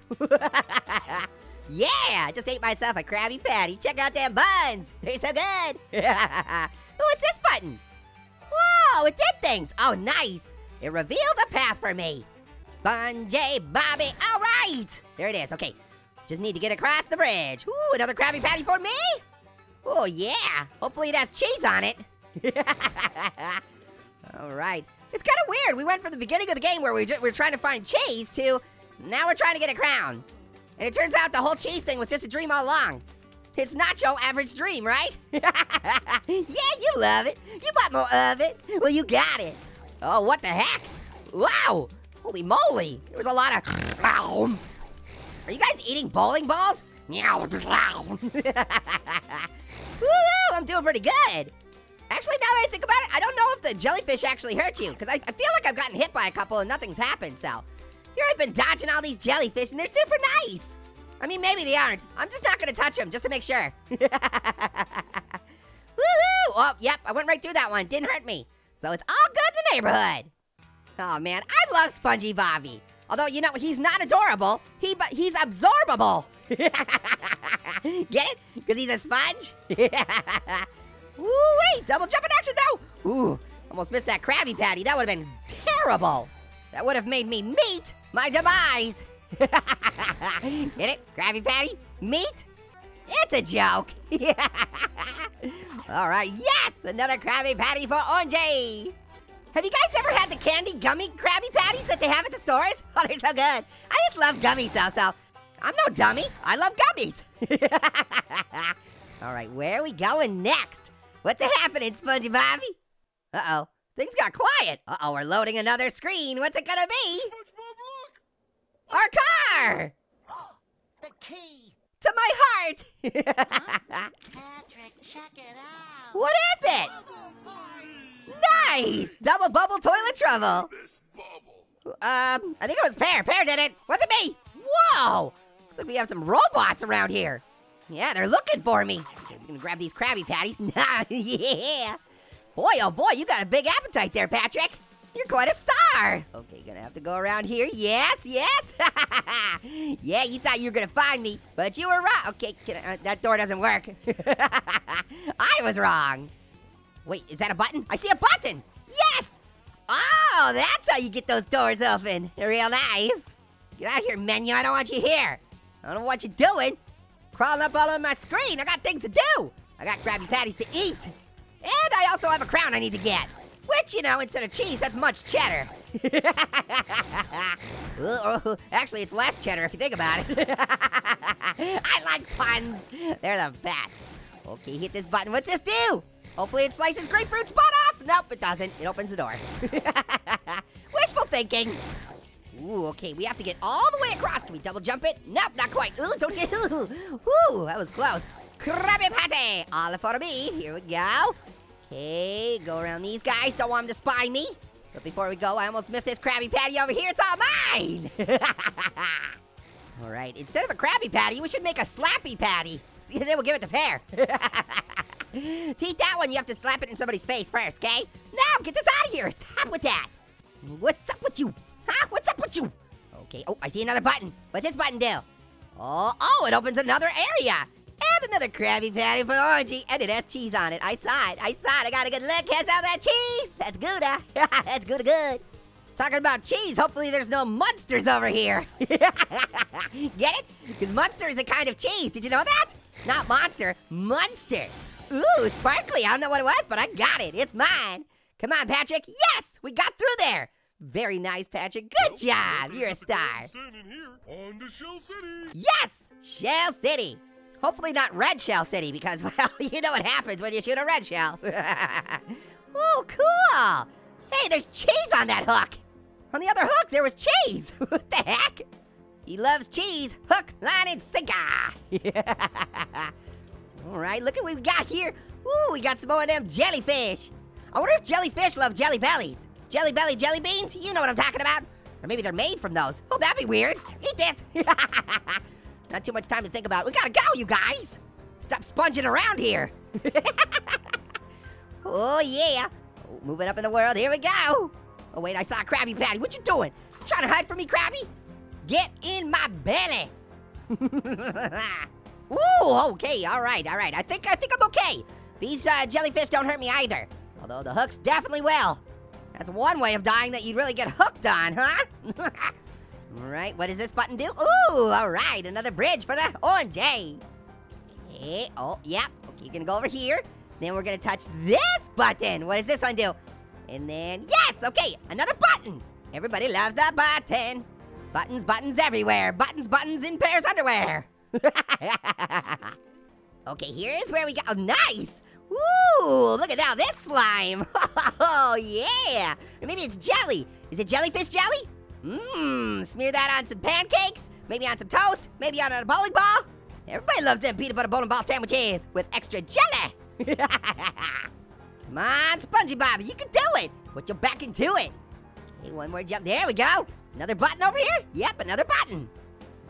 Yeah, I just ate myself a Krabby Patty. Check out them buns. They're so good. Oh, what's this button? Whoa, it did things. Oh, nice. It revealed a path for me. Spongy Bobby. All right. There it is. Okay. Just need to get across the bridge. Ooh, another Krabby Patty for me? Oh, yeah. Hopefully it has cheese on it. All right. It's kind of weird. We went from the beginning of the game where we were trying to find cheese to now we're trying to get a crown. And it turns out the whole cheese thing was just a dream all along. It's not your average dream, right? Yeah, you love it. You want more of it. Well, you got it. Oh, what the heck? Wow. Holy moly. There was a lot of... Are you guys eating bowling balls? Woo-hoo, I'm doing pretty good. Actually, now that I think about it, I don't know if the jellyfish actually hurt you, because I feel like I've gotten hit by a couple and nothing's happened, so. Here I've been dodging all these jellyfish, and they're super nice. I mean, maybe they aren't. I'm just not gonna touch them, just to make sure. Woo-hoo! Oh, yep, I went right through that one. Didn't hurt me. So it's all good in the neighborhood. Oh, man, I love Spongy Bobby. Although, you know, he's not adorable. He's absorbable. Get it? Because he's a sponge? Ooh, wait, double jump in action, no! Ooh, almost missed that Krabby Patty. That would've been terrible. That would've made me meet my demise. Get it? Krabby Patty? Meat? It's a joke. All right, yes! Another Krabby Patty for Orangey. Have you guys ever had the candy gummy Krabby Patties that they have at the stores? Oh, they're so good. I just love gummies, so. I'm no dummy. I love gummies. All right, where are we going next? What's happening, Spongy Bobby? Uh-oh, things got quiet. Uh-oh, we're loading another screen. What's it gonna be? SpongeBob, look! Our car! The key! To my heart! Huh? Patrick, check it out. What is it? Nice! Double bubble toilet trouble. I think it was Pear. Pear did it. What's it me? Whoa! Looks like we have some robots around here. Yeah, they're looking for me. I'm gonna grab these Krabby Patties. Yeah. Boy, oh boy, you got a big appetite there, Patrick. You're quite a star. Okay, gonna have to go around here. Yes. Yeah, you thought you were gonna find me, but you were wrong. Okay, that door doesn't work. I was wrong. Wait, is that a button? I see a button. Yes. Oh, that's how you get those doors open. Real nice. Get out of here, menu. I don't want you here. I don't know what you're doing. Crawling up all over my screen. I got things to do. I got Krabby Patties to eat. And I also have a crown I need to get. Which, you know, instead of cheese, that's much cheddar. Actually, it's less cheddar if you think about it. I like puns. They're the best. Okay, hit this button. What's this do? Hopefully it slices Grapefruit's butt off. Nope, it doesn't. It opens the door. Wishful thinking. Ooh, okay, we have to get all the way across. Can we double jump it? Nope, not quite. Ooh, don't get, ooh, that was close. Krabby Patty, all for me. Here we go. Okay, go around these guys. Don't want them to spy me. But before we go, I almost missed this Krabby Patty over here. It's all mine. All right, instead of a Krabby Patty, we should make a Slappy Patty. Then we'll give it to Pear. Teeth that one, you have to slap it in somebody's face first, okay? Now, get this out of here. Stop with that. What's up with you? Huh? What's up with you? Okay, oh, I see another button. What's this button do? Oh, it opens another area. And another Krabby Patty for Orangey. And it has cheese on it. I saw it. I saw it. I got a good look. Has all that cheese. That's good, huh? That's good, good. Talking about cheese, hopefully there's no monsters over here. Get it? Because monster is a kind of cheese. Did you know that? Not monster, monster. Ooh, sparkly. I don't know what it was, but I got it. It's mine. Come on, Patrick. Yes, we got through there. Very nice, Patrick. Good job. You're a star. Standing here on the Shell City. Yes, Shell City. Hopefully not Red Shell City because, well, you know what happens when you shoot a red shell. Oh, cool. Hey, there's cheese on that hook. On the other hook, there was cheese. What the heck? He loves cheese. Hook, line, and sinker. All right, look at what we got here. Ooh, we got some more of them jellyfish. I wonder if jellyfish love jelly bellies. Jelly belly jelly beans? You know what I'm talking about. Or maybe they're made from those. Oh, that'd be weird. Eat this. Not too much time to think about it. We gotta go, you guys. Stop sponging around here. Oh, yeah. Oh, moving up in the world. Here we go. Oh, wait, I saw a Krabby Patty. What you doing? You trying to hide from me, Krabby? Get in my belly. Ooh, okay. All right, all right. I think I'm okay. These jellyfish don't hurt me either. Although the hooks definitely will. That's one way of dying that you'd really get hooked on, huh? All right, what does this button do? Ooh, all right, another bridge for the orangey. Okay, oh, yep. Okay, you're gonna go over here. Then we're gonna touch this button. What does this one do? And then, yes, okay, another button. Everybody loves the button. Buttons, buttons everywhere. Buttons, buttons in Pear's underwear. Okay, here's where we go. Oh, nice. Ooh, look at now this slime. Oh, yeah. Or maybe it's jelly. Is it jellyfish jelly? Mmm, smear that on some pancakes, maybe on some toast, maybe on a bowling ball. Everybody loves them peanut butter bowling ball sandwiches with extra jelly. Come on, SpongeBob, you can do it. Put your back into it. Okay, one more jump. There we go. Another button over here. Yep, another button.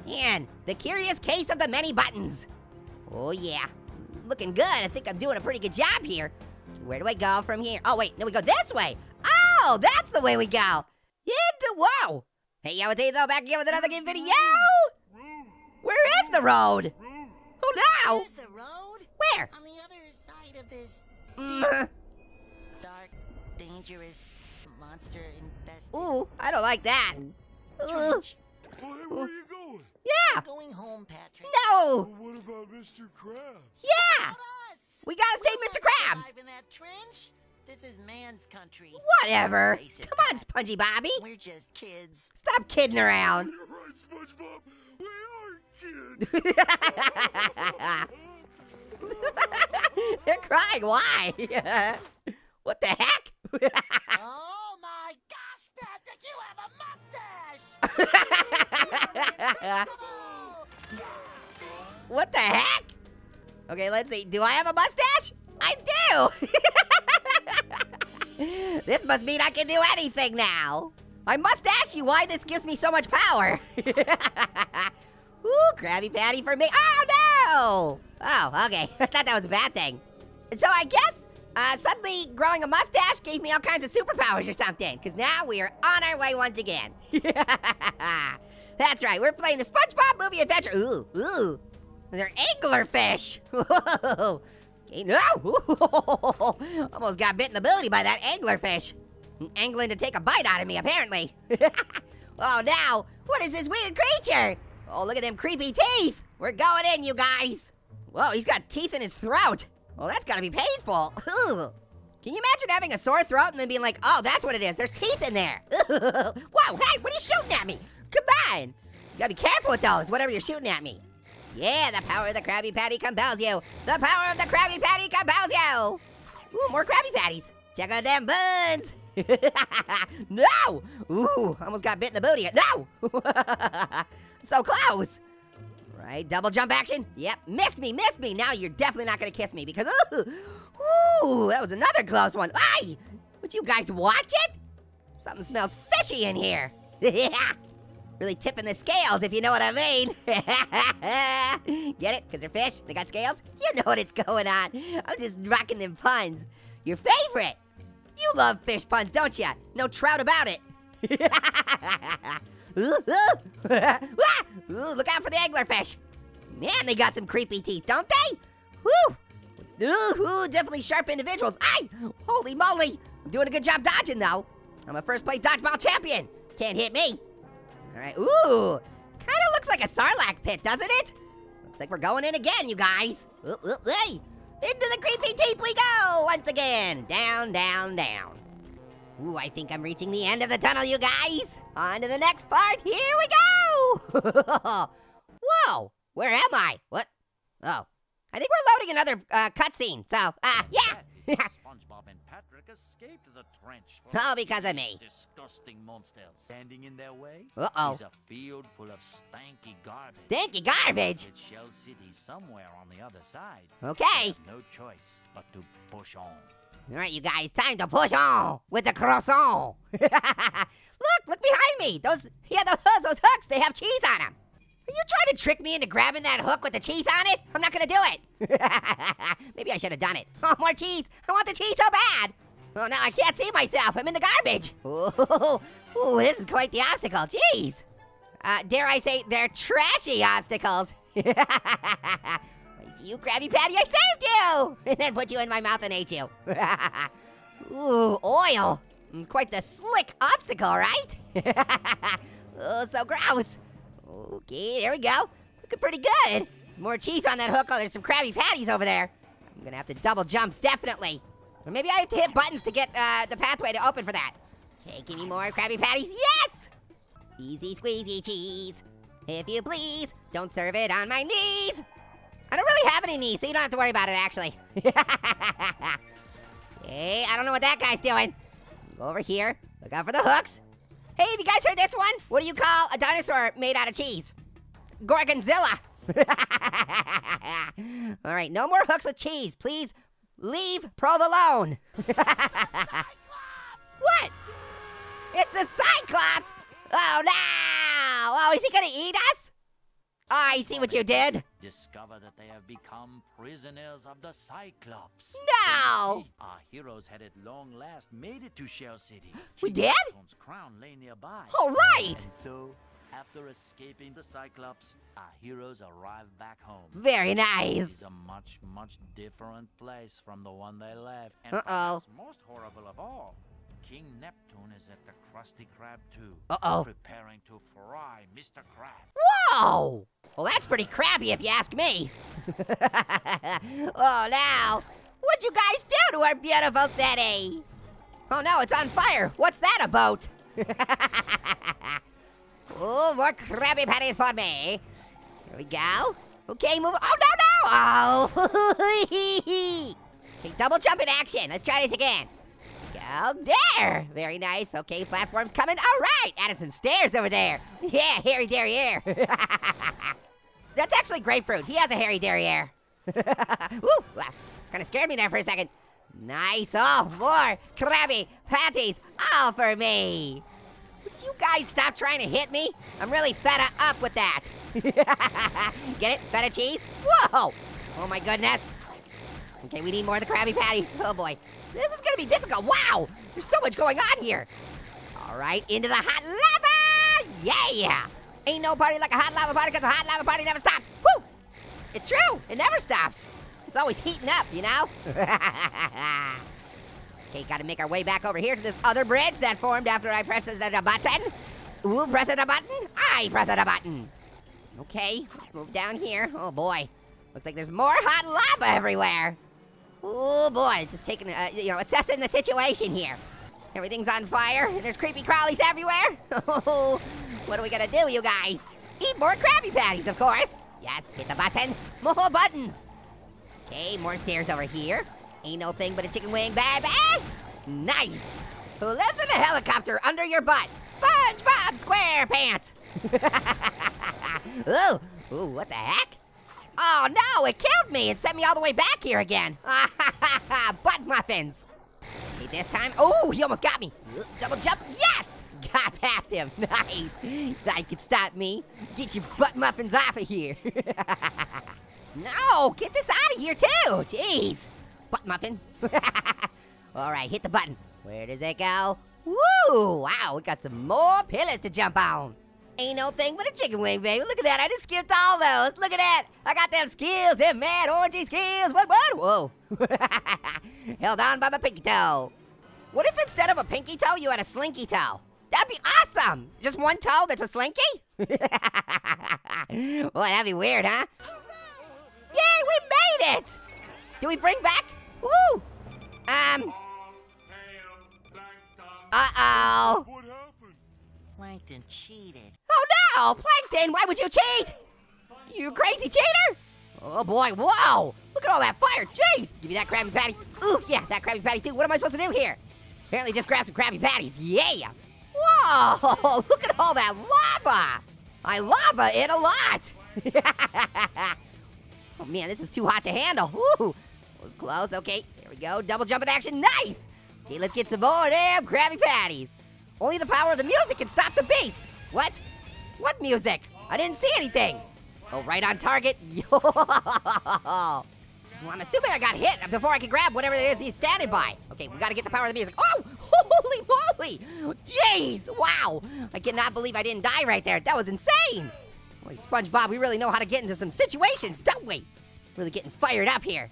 Man, the curious case of the many buttons. Oh, yeah. Looking good. I think I'm doing a pretty good job here. Where do I go from here? Oh, wait, no, we go this way. Oh, that's the way we go. Into, whoa. Hey, yo, it's Ethan back again with another game video. Where is the road? Oh, no. Where's the road? Where? On the other side of this dark, dangerous, monster infested. Ooh, I don't like that. Boy, where are you going? Yeah. I'm going home, Patrick. No. Well, what about Mr. Krabs? Yeah. We gotta save Mr. Krabs. In that trench. This is man's country. Whatever. Come on, Spongy Bobby. We're just kids. Stop kidding around. You're right, SpongeBob. We are kids. They're crying. Why? What the heck? Oh my gosh, Patrick, you have a mustache! What the heck? Okay, let's see. Do I have a mustache? I do! This must mean I can do anything now. I must ask you why this gives me so much power. Ooh, Krabby Patty for me. Oh, no! Oh, okay. I thought that was a bad thing. And so I guess suddenly growing a mustache gave me all kinds of superpowers or something, because now we are on our way once again. That's right. We're playing the SpongeBob Movie Adventure. Ooh, ooh. They're anglerfish. Whoa. No! Almost got bit in the booty by that anglerfish. Angling to take a bite out of me, apparently. Oh, now, what is this weird creature? Oh, look at them creepy teeth. We're going in, you guys. Whoa, he's got teeth in his throat. Well, that's gotta be painful. Ooh. Can you imagine having a sore throat and then being like, oh, that's what it is. There's teeth in there. Whoa, hey, what are you shooting at me? Goodbye. You gotta be careful with those, whatever you're shooting at me. Yeah, the power of the Krabby Patty compels you. The power of the Krabby Patty compels you. Ooh, more Krabby Patties. Check out them buns. No! Ooh, almost got bit in the booty. No! So close. Right, double jump action. Yep, missed me. Now you're definitely not gonna kiss me because, ooh, that was another close one. Ay! Would you guys watch it? Something smells fishy in here. Really tipping the scales, if you know what I mean. Get it? Because they're fish, they got scales? You know what's going on. I'm just rocking them puns. Your favorite. You love fish puns, don't ya? No trout about it. Ooh, look out for the anglerfish. Man, they got some creepy teeth, don't they? Woo! Ooh, definitely sharp individuals. Ay! Holy moly! I'm doing a good job dodging, though. I'm a first-place dodgeball champion. Can't hit me. All right, ooh. Kinda looks like a sarlacc pit, doesn't it? Looks like we're going in again, you guys. Hey! Into the creepy teeth we go once again. Down, down, down. Ooh, I think I'm reaching the end of the tunnel, you guys. On to the next part, here we go. Whoa, where am I? What? Oh, I think we're loading another cutscene, so, yeah. SpongeBob and Patrick escaped the trench. All because of me. Disgusting monsters standing in their way. Uh-oh. Is a field full of stanky garbage. Stanky garbage? It's Shell City somewhere on the other side. Okay. No choice but to push on. All right, you guys, time to push on with the croissant. Look behind me. Those hooks, they have cheese on them. Are you trying to trick me into grabbing that hook with the cheese on it? I'm not gonna do it. Maybe I should have done it. Oh, more cheese. I want the cheese so bad. Oh, now I can't see myself. I'm in the garbage. Ooh, this is quite the obstacle, jeez. Dare I say, they're trashy obstacles. I see you, Krabby Patty, I saved you! And then put you in my mouth and ate you. Ooh, oil. Quite the slick obstacle, right? Oh, so gross. Okay, there we go. Looking pretty good. More cheese on that hook. Oh, there's some Krabby Patties over there. I'm gonna have to double jump, definitely. Or maybe I have to hit buttons to get the pathway to open for that. Okay, give me more Krabby Patties. Yes! Easy squeezy cheese. If you please, don't serve it on my knees. I don't really have any knees, so you don't have to worry about it, actually. Okay, I don't know what that guy's doing. Go over here, look out for the hooks. Hey, have you guys heard this one? What do you call a dinosaur made out of cheese? Gorgonzilla. All right, no more hooks with cheese. Please leave provolone. What? It's the Cyclops. Oh, no. Oh, is he gonna eat us? Oh, I see what you did. Discover that they have become prisoners of the Cyclops. No! Our heroes had at long last made it to Shell City. We did? Crown lay nearby. All right! And so, after escaping the Cyclops, our heroes arrived back home. Very nice. It's a much, much different place from the one they left. And perhaps most horrible of all, King Neptune is at the Krusty Krab too. Preparing to fry Mr. Krab. Whoa! Well, that's pretty crabby if you ask me. Oh, now, what'd you guys do to our beautiful city? Oh no, it's on fire. What's that about? Oh, more Krabby Patties for me. There we go. Okay, move. Oh, no, no! Oh! Okay, double jump in action. Let's try this again. Go there, very nice. Okay, platform's coming, all right. Added some stairs over there. Yeah, hairy derriere. That's actually Grapefruit. He has a hairy derriere. Ooh, kinda scared me there for a second. Nice, oh, more Krabby Patties, all for me. Would you guys stop trying to hit me? I'm really fed up with that. Get it, feta cheese? Whoa, oh my goodness. Okay, we need more of the Krabby Patties, oh boy. This is gonna be difficult, wow! There's so much going on here. All right, into the hot lava, yeah! Ain't no party like a hot lava party because a hot lava party never stops, woo! It's true, it never stops. It's always heating up, you know? Okay, gotta make our way back over here to this other bridge that formed after I pressed the button. Ooh, pressing the button, I pressed the button. Okay, let's move down here, oh boy. Looks like there's more hot lava everywhere. Oh boy, just taking, you know, assessing the situation here. Everything's on fire. There's creepy crawlies everywhere. Oh, what are we gonna do, you guys? Eat more Krabby Patties, of course. Yes, hit the button. More buttons. Okay, more stairs over here. Ain't no thing but a chicken wing, baby. Nice. Who lives in a helicopter under your butt? SpongeBob SquarePants. Ooh, ooh, what the heck? Oh no, it killed me. It sent me all the way back here again. Butt muffins. Okay, this time, oh, he almost got me. Double jump, yes! Got past him, nice. That could stop me. Get your butt muffins off of here. No, get this out of here too, jeez. Butt muffin. All right, hit the button. Where does it go? Woo, wow, we got some more pillars to jump on. Ain't no thing but a chicken wing, baby. Look at that, I just skipped all those. Look at that, I got them skills, them mad orangey skills. What, whoa. Held on by my pinky toe. What if instead of a pinky toe, you had a slinky toe? That'd be awesome. Just one toe that's a slinky? Boy, that'd be weird, huh? Yay, we made it. Do we bring back? Woo. Uh-oh. What happened? Plankton cheated. Oh no, Plankton, why would you cheat? You crazy cheater? Oh boy, whoa. Look at all that fire, jeez. Give me that Krabby Patty. Ooh, yeah, that Krabby Patty too. What am I supposed to do here? Apparently just grab some Krabby Patties, yeah. Whoa, look at all that lava. I lava it a lot. Oh man, this is too hot to handle. Ooh, that was close, okay, here we go. Double jump in action, nice. Okay, let's get some more damn Krabby Patties. Only the power of the music can stop the beast. What? What music? I didn't see anything. Oh, right on target. Yo. Well, I'm assuming I got hit before I could grab whatever it is he's standing by. Okay, we gotta get the power of the music. Oh, holy moly. Jeez, wow. I cannot believe I didn't die right there. That was insane. Boy, SpongeBob, we really know how to get into some situations, don't we? Really getting fired up here.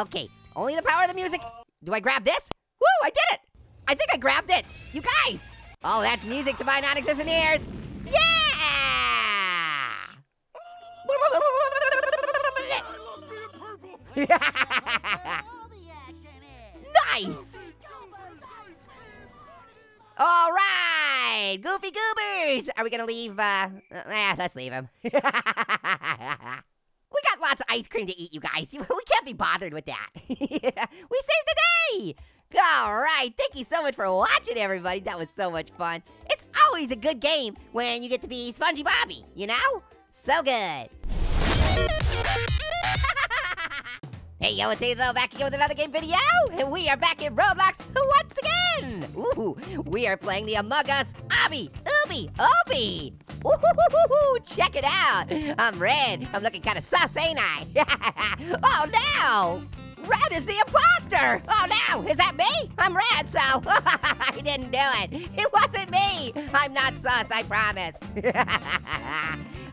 Okay, only the power of the music. Do I grab this? Woo, I did it. I think I grabbed it. You guys. Oh, that's music to my non-existent ears. Yeah! Nice. All right, Goofy Goobers. Are we gonna leave? Let's leave him. We got lots of ice cream to eat, you guys. We can't be bothered with that. We saved the day. All right, thank you so much for watching, everybody. That was so much fun. It's always a good game when you get to be Spongy Bobby, you know? So good. Hey, yo, it's Aiden back again with another game video, and we are back in Roblox once again. Ooh, we are playing the Among Us Obby, Ooby, Obby. Ooh, check it out. I'm red. I'm looking kind of sus, ain't I? Oh, no. Red is the imposter! Oh no, is that me? I'm red, so I didn't do it. It wasn't me. I'm not sus, I promise.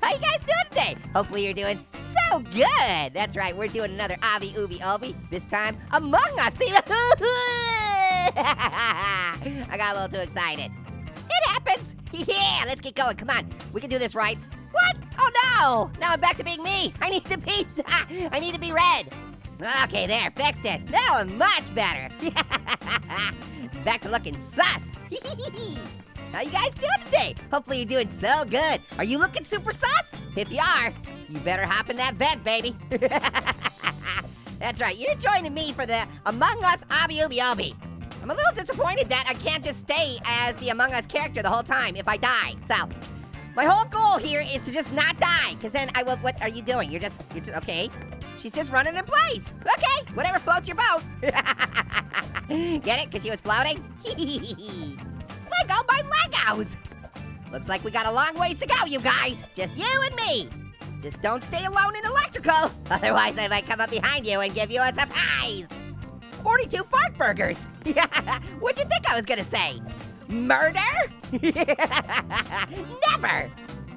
How you guys doing today? Hopefully you're doing so good. That's right, we're doing another Obby, Ooby, Obby. This time, Among Us. I got a little too excited. It happens. Yeah, let's get going, come on. We can do this, right? What? Oh no, now I'm back to being me. I need to be red. Okay, there, fixed it. Now I'm much better. Back to looking sus. How you guys doing today? Hopefully you're doing so good. Are you looking super sus? If you are, you better hop in that vent, baby. That's right, you're joining me for the Among Us Obby Ooby Obby. I'm a little disappointed that I can't just stay as the Among Us character the whole time if I die, so. My whole goal here is to just not die, because then I will, what are you doing? You're just, okay. She's just running in place. Okay, whatever floats your boat. Get it, because she was floating? Lego by Legos. Looks like we got a long ways to go, you guys. Just you and me. Just don't stay alone in electrical. Otherwise, I might come up behind you and give you a surprise. 42 fart burgers. What'd you think I was gonna say? Murder? Never.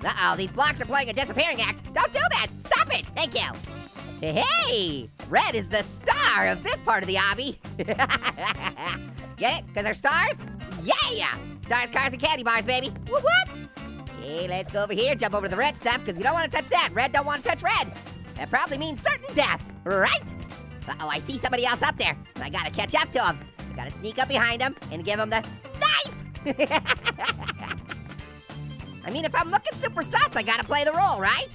Uh-oh, these blocks are playing a disappearing act. Don't do that, stop it, thank you. Hey, red is the star of this part of the obby. Get it? Because they're stars? Yeah! Stars, cars, and candy bars, baby. What? Okay, let's go over here, jump over to the red stuff, because we don't want to touch that. Red don't want to touch red. That probably means certain death, right? Uh-oh, I see somebody else up there. I gotta catch up to him. I gotta sneak up behind him and give him the knife! I mean, if I'm looking super sus, I gotta play the role, right?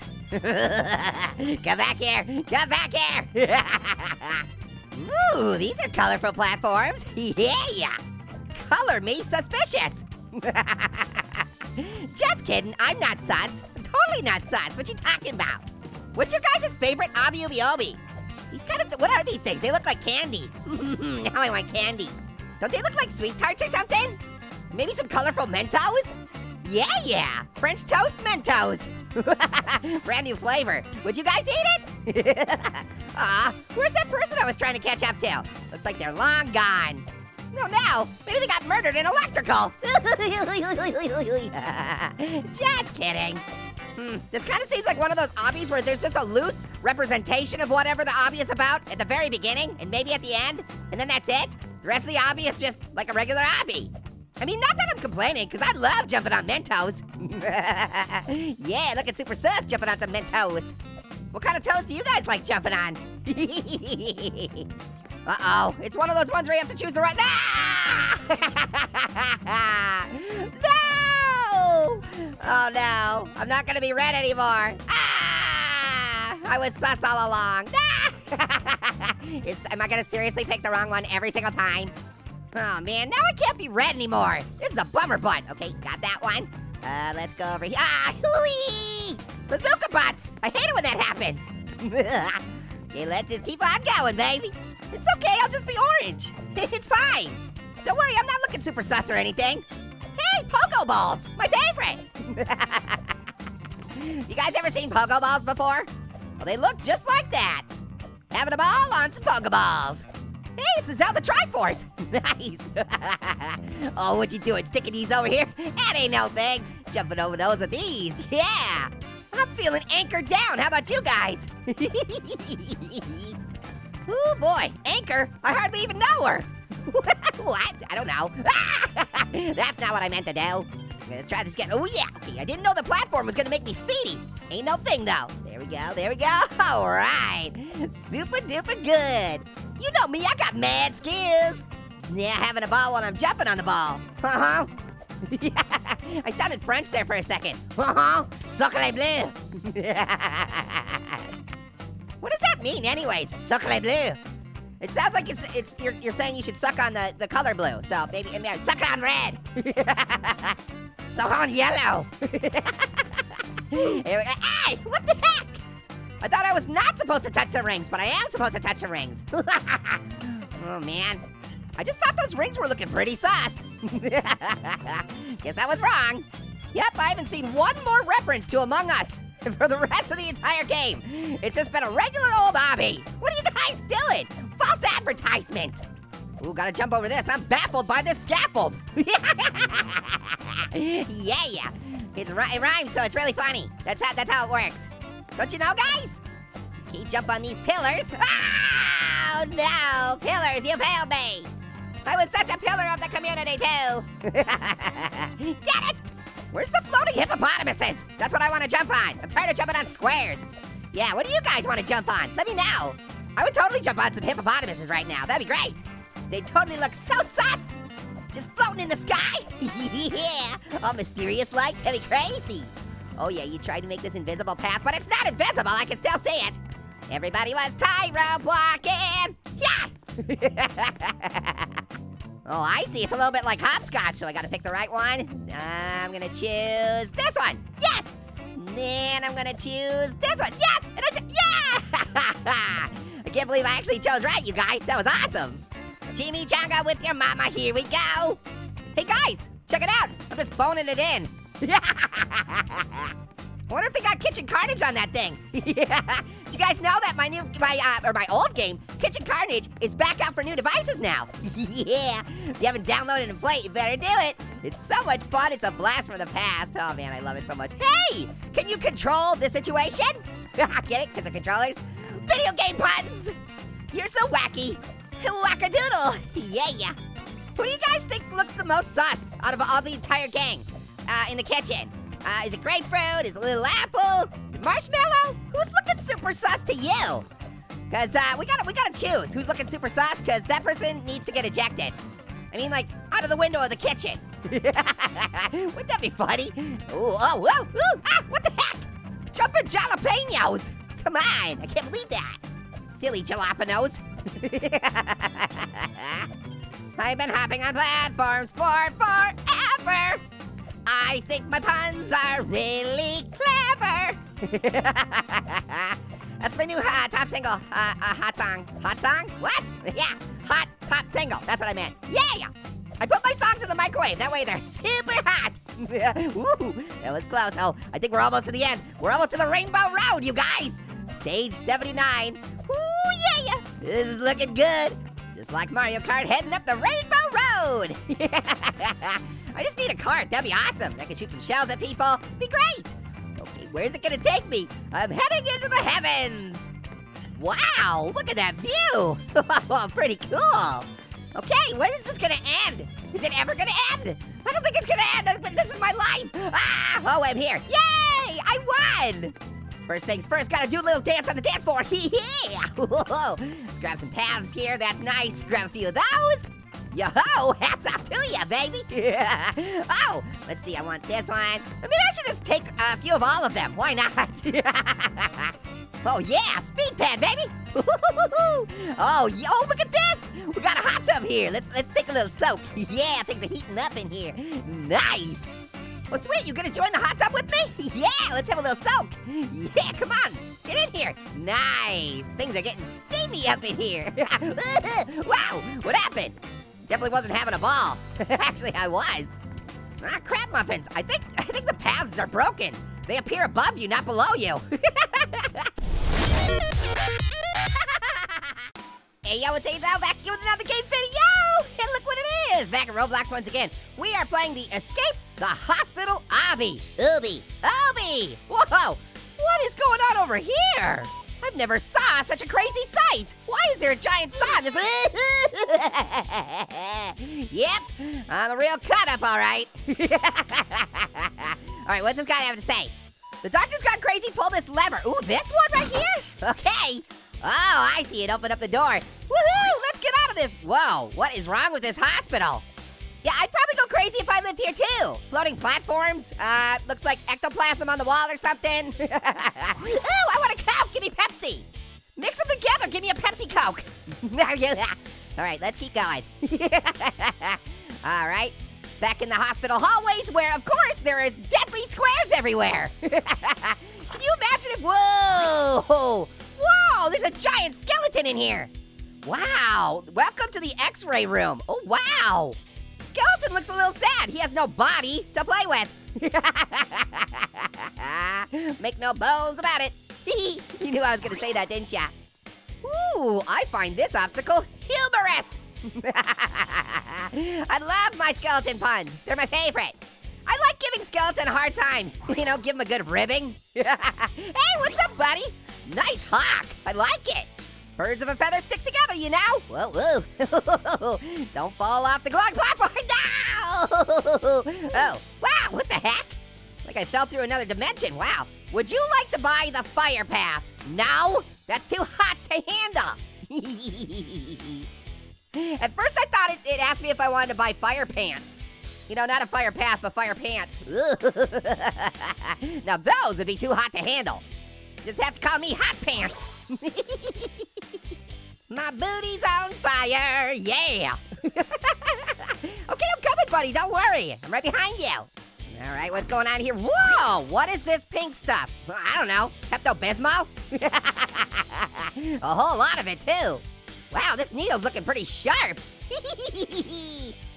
Come back here, come back here! Ooh, these are colorful platforms. Yeah! Color me suspicious. Just kidding, I'm not sus. I'm totally not sus. What you talking about? What's your guys' favorite obby-obby? These kind of, what are these things? They look like candy. Now I want candy. Don't they look like sweet tarts or something? Maybe some colorful Mentos? Yeah, French toast Mentos. Brand new flavor. Would you guys eat it? Aw, where's that person I was trying to catch up to? Looks like they're long gone. No, now, maybe they got murdered in electrical. Just kidding. This kind of seems like one of those obbies where there's just a loose representation of whatever the obby is about at the very beginning and maybe at the end, and then that's it. The rest of the obby is just like a regular obby. I mean, not that I'm complaining, because I love jumping on Mentos. Yeah, looking super sus jumping on some Mentos. What kind of toes do you guys like jumping on? Uh-oh, it's one of those ones where you have to choose the right... Ah! No! Oh no, I'm not gonna be red anymore. Ah! I was sus all along. Ah! Am I gonna seriously pick the wrong one every single time? Oh man, now I can't be red anymore. This is a bummer butt. Okay, got that one. Let's go over here. Ah, whee! Bazooka butts! I hate it when that happens. Okay, let's just keep on going, baby. It's okay, I'll just be orange. It's fine. Don't worry, I'm not looking super sus or anything. Hey, pogo balls, my favorite. You guys ever seen pogo balls before? Well, they look just like that. Having a ball on some pogo balls. Hey, it's the Zelda Triforce. Nice. Oh, what you doing, sticking these over here? That ain't no thing. Jumping over those with these, yeah. I'm feeling anchored down, how about you guys? Oh boy, Anchor, I hardly even know her. What, I don't know. That's not what I meant to do. I'm gonna try this again, oh yeah. Okay, I didn't know the platform was gonna make me speedy. Ain't no thing though. There we go, all right. Super duper good. You know me, I got mad skills. Yeah, having a ball while I'm jumping on the ball. Uh-huh. Yeah, I sounded French there for a second. Uh-huh, sacre bleu. What does that mean anyways, sacre bleu? It sounds like you're saying you should suck on the color blue, so maybe, suck on red. Suck on yellow. Hey, what the heck? I thought I was not supposed to touch the rings, but I am supposed to touch the rings. Oh man, I just thought those rings were looking pretty sus. Guess I was wrong. Yep, I haven't seen one more reference to Among Us for the rest of the entire game. It's just been a regular old hobby. What are you guys doing? False advertisement. Ooh, gotta jump over this. I'm baffled by this scaffold. Yeah. It rhymes, so it's really funny. That's how it works. Don't you know, guys? Can you jump on these pillars? Oh, no, pillars, you failed me. I was such a pillar of the community, too. Get it? Where's the floating hippopotamuses? That's what I want to jump on. I'm tired of jumping on squares. Yeah, what do you guys want to jump on? Let me know. I would totally jump on some hippopotamuses right now. That'd be great. They totally look so sus. Just floating in the sky. Yeah, all mysterious-like, that'd be crazy. Oh yeah, you tried to make this invisible path, but it's not invisible, I can still see it. Everybody was tightrope walking, yeah! Oh, I see, it's a little bit like hopscotch, so I gotta pick the right one. I'm gonna choose this one, yes! Then I'm gonna choose this one, yes! And yeah! I can't believe I actually chose right, you guys, that was awesome. Chimichanga with your mama, here we go. Hey guys, check it out, I'm just boning it in. I wonder if they got Kitchen Carnage on that thing. Yeah. Do you guys know that my old game, Kitchen Carnage, is back out for new devices now? Yeah. If you haven't downloaded and played, you better do it. It's so much fun. It's a blast from the past. Oh man, I love it so much. Hey, can you control the situation? Get it? Because of controllers. Video game buttons. You're so wacky. Wackadoodle. Yeah. Who do you guys think looks the most sus out of all the entire gang? In the kitchen. Is it grapefruit? Is it a little apple? Is it marshmallow? Who's looking super sus to you? Cause we gotta choose who's looking super sauce, cause that person needs to get ejected. I mean, like, out of the window of the kitchen. Wouldn't that be funny? Ooh, oh, oh, oh, ah, what the heck? Jumping jalapenos! Come on, I can't believe that. Silly jalapenos. I've been hopping on platforms for forever. I think my puns are really clever. That's my new top single, hot song. Hot song? What? Yeah, hot top single, that's what I meant. Yeah! I put my songs in the microwave, that way they're super hot. Woo, that was close. Oh, I think we're almost to the end. We're almost to the Rainbow Road, you guys. Stage 79. Woo, yeah, yeah. This is looking good. Just like Mario Kart heading up the Rainbow Road. I just need a cart, that'd be awesome. I can shoot some shells at people, it'd be great. Okay, where's it gonna take me? I'm heading into the heavens. Wow, look at that view. Pretty cool. Okay, when is this gonna end? Is it ever gonna end? I don't think it's gonna end, but this is my life. Ah, oh, I'm here. Yay, I won. First things first, gotta do a little dance on the dance floor. Yeah. Let's grab some paths here, that's nice. Grab a few of those. Yo-ho, hats off to ya, baby. Yeah. Oh, let's see, I want this one. I mean, I should just take a few of all of them. Why not? Oh yeah, speed pad, baby. Oh, yo, look at this. We got a hot tub here. Let's take a little soak. Yeah, things are heating up in here. Nice. Well, sweet, you gonna join the hot tub with me? Yeah, let's have a little soak. Yeah, come on, get in here. Nice, things are getting steamy up in here. Wow, what happened? Definitely wasn't having a ball. Actually, I was. Ah, crab muffins. I think the paths are broken. They appear above you, not below you. Hey, yo, it's Azel back with another game video. And look what it is. Back in Roblox once again. We are playing the Escape the Hospital Obby. Obby. Whoa, what is going on over here? I've never saw such a crazy sight. Why is there a giant saw in this? Yep, I'm a real cut up, all right. All right, what's this guy have to say? The doctor's gone crazy, pull this lever. Ooh, this one right here? Okay. Oh, I see it, open up the door. Woohoo, let's get out of this. Whoa, what is wrong with this hospital? Yeah, I'd probably go crazy if I lived here too. Floating platforms, looks like ectoplasm on the wall or something. Ooh, I want a Coke, give me Pepsi. Mix them together, give me a Pepsi Coke. All right, let's keep going. All right, back in the hospital hallways where, of course, there is deadly squares everywhere. Can you imagine if, whoa, there's a giant skeleton in here. Wow, welcome to the X-ray room. Oh, wow. Skeleton looks a little sad. He has no body to play with. Make no bones about it. You knew I was gonna say that, didn't ya? Ooh, I find this obstacle humorous. I love my skeleton puns. They're my favorite. I like giving skeleton a hard time. You know, give him a good ribbing. Hey, what's up, buddy? Nice hawk, I like it. Birds of a feather stick together, you know? Whoa, whoa. Don't fall off the glog platform, no! Oh, wow, what the heck? Like I fell through another dimension, wow. Would you like to buy the fire path? No, that's too hot to handle. At first I thought it asked me if I wanted to buy fire pants. You know, not a fire path, but fire pants. Now those would be too hot to handle. Just have to call me Hot Pants. My booty's on fire, yeah. Okay, I'm coming, buddy, don't worry. I'm right behind you. All right, what's going on here? Whoa, what is this pink stuff? I don't know, Pepto-Bismol? A whole lot of it, too. Wow, this needle's looking pretty sharp.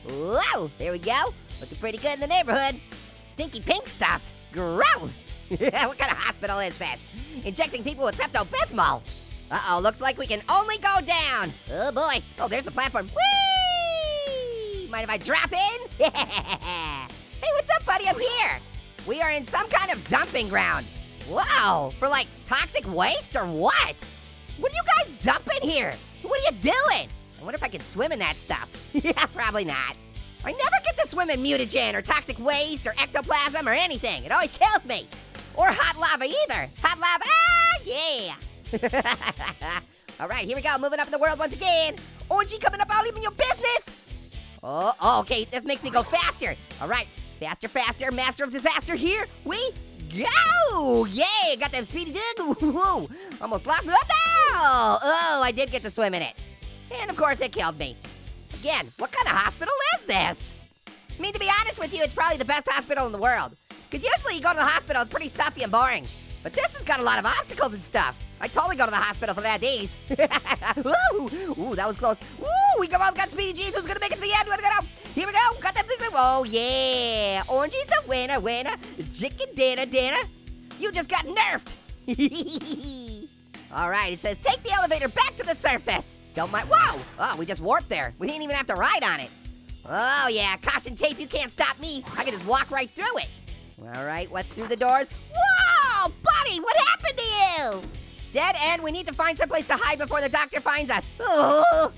Whoa, there we go. Looking pretty good in the neighborhood. Stinky pink stuff, gross. What kind of hospital is this? Injecting people with Pepto-Bismol. Uh-oh, looks like we can only go down. Oh, boy. Oh, there's the platform. Whee! Mind if I drop in? Hey, what's up, buddy? I'm here. We are in some kind of dumping ground. Whoa, for, like, toxic waste or what? What are you guys dumping here? What are you doing? I wonder if I can swim in that stuff. Yeah, probably not. I never get to swim in mutagen or toxic waste or ectoplasm or anything. It always kills me. Or hot lava either. Hot lava, ah, yeah. All right, here we go, moving up in the world once again. Orangey coming up, I'll leave in your business. Oh, okay, this makes me go faster. All right, faster, faster, master of disaster, here we go. Yay, got that speedy dig. Whoa, almost lost me. Oh, I did get to swim in it. And of course, it killed me. Again, what kind of hospital is this? I mean, to be honest with you, it's probably the best hospital in the world. Because usually you go to the hospital, it's pretty stuffy and boring. But this has got a lot of obstacles and stuff. I totally go to the hospital for that days. Ooh, that was close. Ooh, we all got Speedy G's. Who's gonna make it to the end? We're gonna go. Here we go. Got that. Oh, yeah. Orangey's the winner, winner. Chicken dinner, dinner. You just got nerfed. All right, it says take the elevator back to the surface. Don't mind. Whoa. Oh, we just warped there. We didn't even have to ride on it. Oh, yeah. Caution tape, you can't stop me. I can just walk right through it. All right, what's through the doors? Whoa, buddy, what happened to you? Dead end, we need to find someplace to hide before the doctor finds us. Ooh.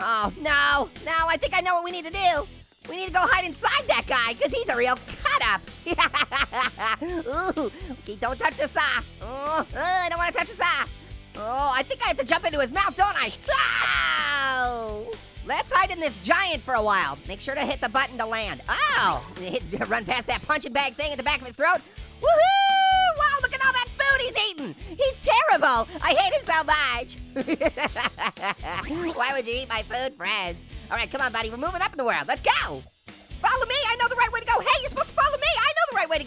Oh, no, I think I know what we need to do. We need to go hide inside that guy, because he's a real cut-up. Ooh, okay, don't touch the saw. Oh, I don't want to touch the saw. Oh, I think I have to jump into his mouth, don't I? Oh. Let's hide in this giant for a while. Make sure to hit the button to land. Oh, run past that punching bag thing at the back of his throat. Woohoo! Wow, look at all that food he's eating. He's terrible. I hate him so much. Why would you eat my food, friend? All right, come on, buddy. We're moving up in the world. Let's go. Follow me. I know the right way to go. Hey, you're supposed to follow me. I know the right way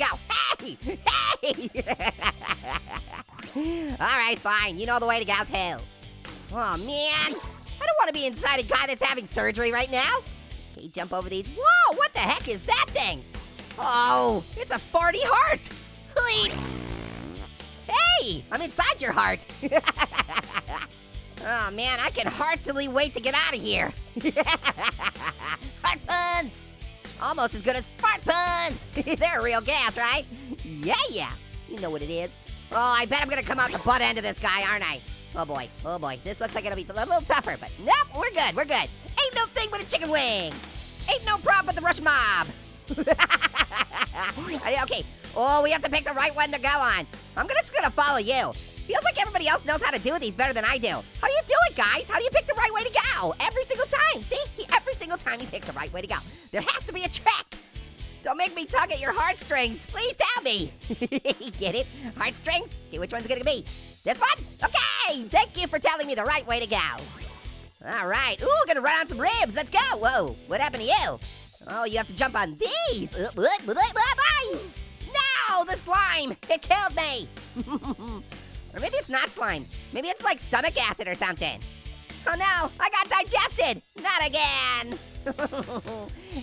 to go. Hey, hey. All right, fine. You know the way to go, too. Oh, man. I don't want to be inside a guy that's having surgery right now. Okay, jump over these. Whoa, what the heck is that thing? Oh, it's a farty heart. Please. Hey, I'm inside your heart. Oh, man, I can heartily wait to get out of here. Heart puns. Almost as good as fart puns. They're real gas, right? Yeah. You know what it is. Oh, I bet I'm going to come out the butt end of this guy, aren't I? Oh boy, this looks like it'll be a little tougher, but nope, we're good. Ain't no thing but a chicken wing. Ain't no problem with the Russian mob. Okay, oh, we have to pick the right one to go on. I'm just gonna follow you. Feels like everybody else knows how to do these better than I do. How do you do it, guys? How do you pick the right way to go? Every single time, see? Every single time you pick the right way to go. There has to be a trick. Don't make me tug at your heartstrings. Please tell me. Get it? Heartstrings? Okay, which one's it gonna be? This one? Okay, thank you for telling me the right way to go. All right, ooh, gonna run on some ribs, let's go. Whoa, what happened to you? Oh, you have to jump on these. No, the slime, it killed me. Or maybe it's not slime. Maybe it's like stomach acid or something. Oh no, I got digested. Not again.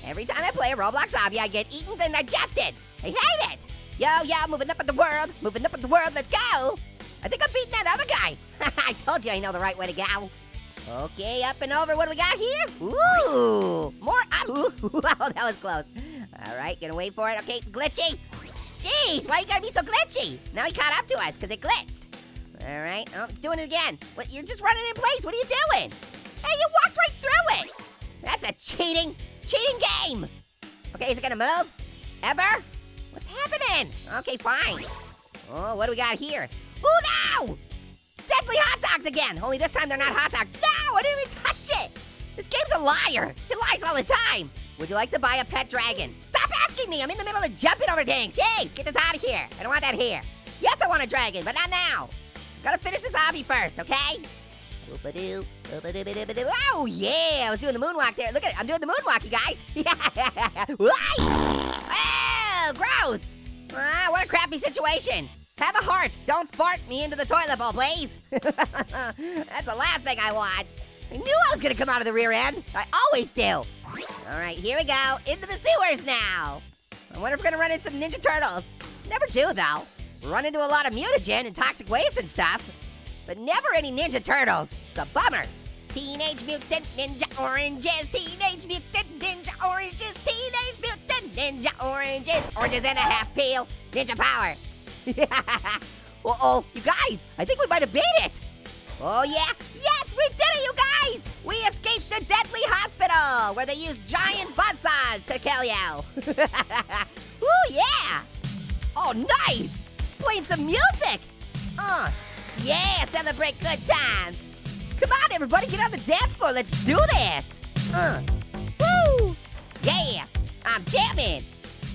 Every time I play a Roblox obby, I get eaten and digested. I hate it. Yo, moving up in the world, let's go. I think I'm beating that other guy. I told you I know the right way to go. Okay, up and over, what do we got here? Ooh, more up. Wow, that was close. All right, gonna wait for it. Okay, glitchy. Jeez, why you gotta be so glitchy? Now he caught up to us, because it glitched. All right, oh, it's doing it again. What, you're just running in place, what are you doing? Hey, you walked right through it. That's a cheating game. Okay, is it gonna move? Ever? What's happening? Okay, fine. Oh, what do we got here? Oh no! Deadly hot dogs again! Only this time they're not hot dogs. No, I didn't even touch it! This game's a liar! It lies all the time! Would you like to buy a pet dragon? Stop asking me! I'm in the middle of jumping over things! Hey, get this out of here! I don't want that here. Yes, I want a dragon, but not now. Gotta finish this hobby first, okay? Oh yeah, I was doing the moonwalk there. Look at it, I'm doing the moonwalk, you guys. Oh, gross! Ah, what a crappy situation. Have a heart. Don't fart me into the toilet bowl, please. That's the last thing I want. I knew I was gonna come out of the rear end. I always do. All right, here we go. Into the sewers now. I wonder if we're gonna run into some Ninja Turtles. Never do, though. Run into a lot of mutagen and toxic waste and stuff, but never any Ninja Turtles. It's a bummer. Teenage Mutant Ninja Oranges. Teenage Mutant Ninja Oranges. Teenage Mutant Ninja Oranges. Oranges and a half peel. Ninja power. Uh-oh, you guys, I think we might have beat it. Oh yeah, yes, we did it, you guys. We escaped the deadly hospital where they use giant buzzsaws to kill you. Ooh, yeah. Oh, nice, playing some music. Yeah, celebrate good times. Come on, everybody, get on the dance floor. Let's do this. Woo! Yeah, I'm jamming.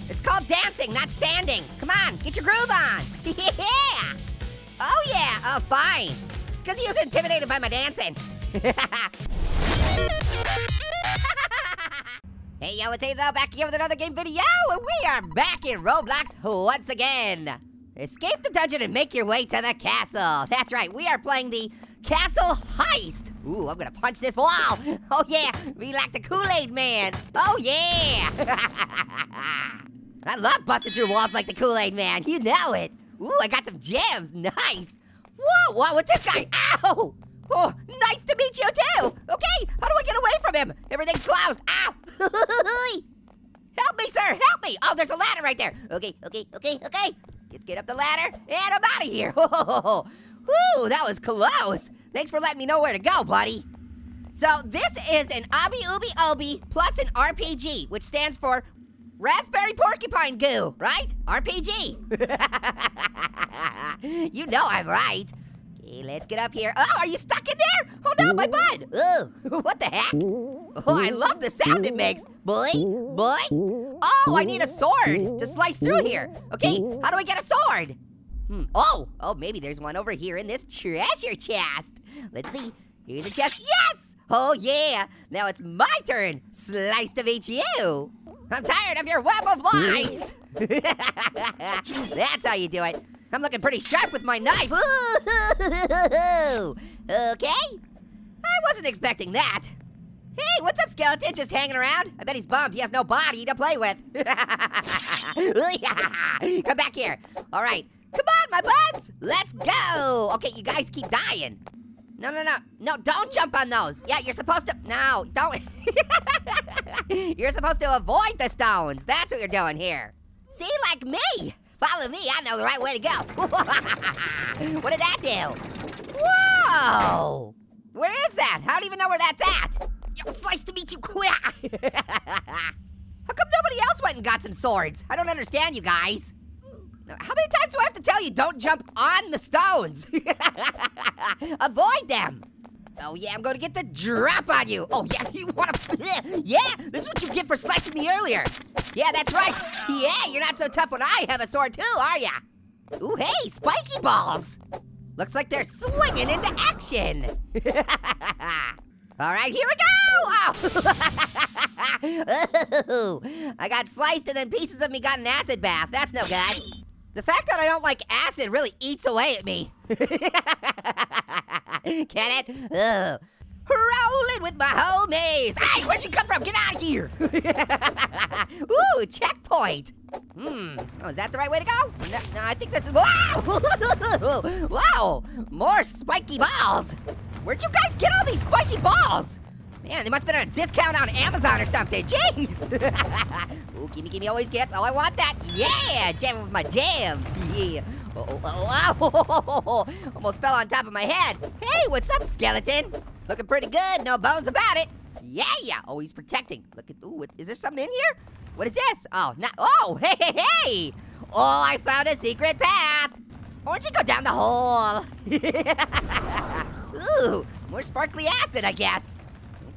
It's called dancing, not standing. Come on, get your groove on. Yeah. Oh, yeah. Oh, fine. It's because he was intimidated by my dancing. Hey, yo, it's Azel back here with another game video, and we are back in Roblox once again. Escape the dungeon and make your way to the castle. That's right, we are playing the castle heist. Ooh, I'm gonna punch this wall. Oh, yeah, we like the Kool-Aid man. Oh, yeah. I love busting through walls like the Kool-Aid man, you know it. Ooh, I got some gems, nice. Whoa, what's this guy? Ow! Oh, nice to meet you too. Okay, how do I get away from him? Everything's closed. Ow! Help me, sir, help me. Oh, there's a ladder right there. Okay. Let's get up the ladder, and I'm out of here. Oh, whew, that was close. Thanks for letting me know where to go, buddy. So this is an Obby Ooby Obi plus an RPG, which stands for Raspberry Porcupine Goo, right? RPG. You know I'm right. Let's get up here. Oh, are you stuck in there? Oh no, my butt. Oh, what the heck? Oh, I love the sound it makes. Boing, boing. Oh, I need a sword to slice through here. Okay, how do I get a sword? Oh, maybe there's one over here in this treasure chest. Let's see, here's a chest. Yes! Oh yeah, now it's my turn. Slice to beat you. I'm tired of your web of lies. That's how you do it. I'm looking pretty sharp with my knife. Ooh. Okay, I wasn't expecting that. Hey, what's up, skeleton? Just hanging around? I bet he's bummed. He has no body to play with. Come back here. All right, come on, my buds. Let's go. Okay, you guys keep dying. No, don't jump on those. Yeah, you're supposed to, no, don't. You're supposed to avoid the stones. That's what you're doing here. See, like me. Follow me, I know the right way to go. What did that do? Whoa! Where is that? I don't even know where that's at. Yo, slice to meet you quick. How come nobody else went and got some swords? I don't understand you guys. How many times do I have to tell you don't jump on the stones? Avoid them. Oh yeah, I'm gonna get the drop on you. Oh yeah, you wanna, yeah, this is what you get for slicing me earlier. Yeah, that's right. Yeah, you're not so tough when I have a sword too, are ya? Ooh, hey, spiky balls. Looks like they're swinging into action. All right, here we go. Oh. I got sliced and then pieces of me got an acid bath. That's no good. The fact that I don't like acid really eats away at me. Can it? Ugh. Rolling with my homies. Hey, where'd you come from? Get out of here. Ooh, checkpoint. Oh, is that the right way to go? No, I think this is, wow. Wow, more spiky balls. Where'd you guys get all these spiky balls? Man, they must've been on a discount on Amazon or something, jeez. Ooh, gimme always gets, oh, I want that. Yeah, jamming with my jams, yeah. Oh. Almost fell on top of my head. Hey, what's up, skeleton? Looking pretty good, no bones about it. Yeah, oh, he's protecting. Look at, ooh, is there something in here? What is this? Oh, not, oh, hey. Oh, I found a secret path. Why don't you go down the hole? Ooh, more sparkly acid, I guess.